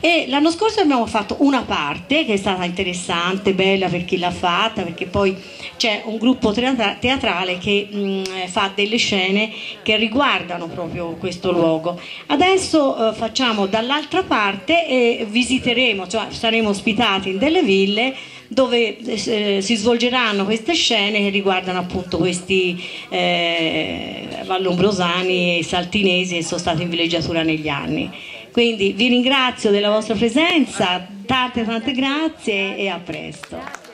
e l'anno scorso abbiamo fatto una parte che è stata interessante, bella per chi l'ha fatta, perché poi c'è un gruppo teatrale che fa delle scene che riguardano proprio questo luogo. Adesso facciamo dall'altra parte e visiteremo, cioè saremo ospitati in delle ville dove si svolgeranno queste scene che riguardano appunto questi vallombrosani e saltinesi che sono stati in villeggiatura negli anni. Quindi vi ringrazio della vostra presenza, tante grazie e a presto.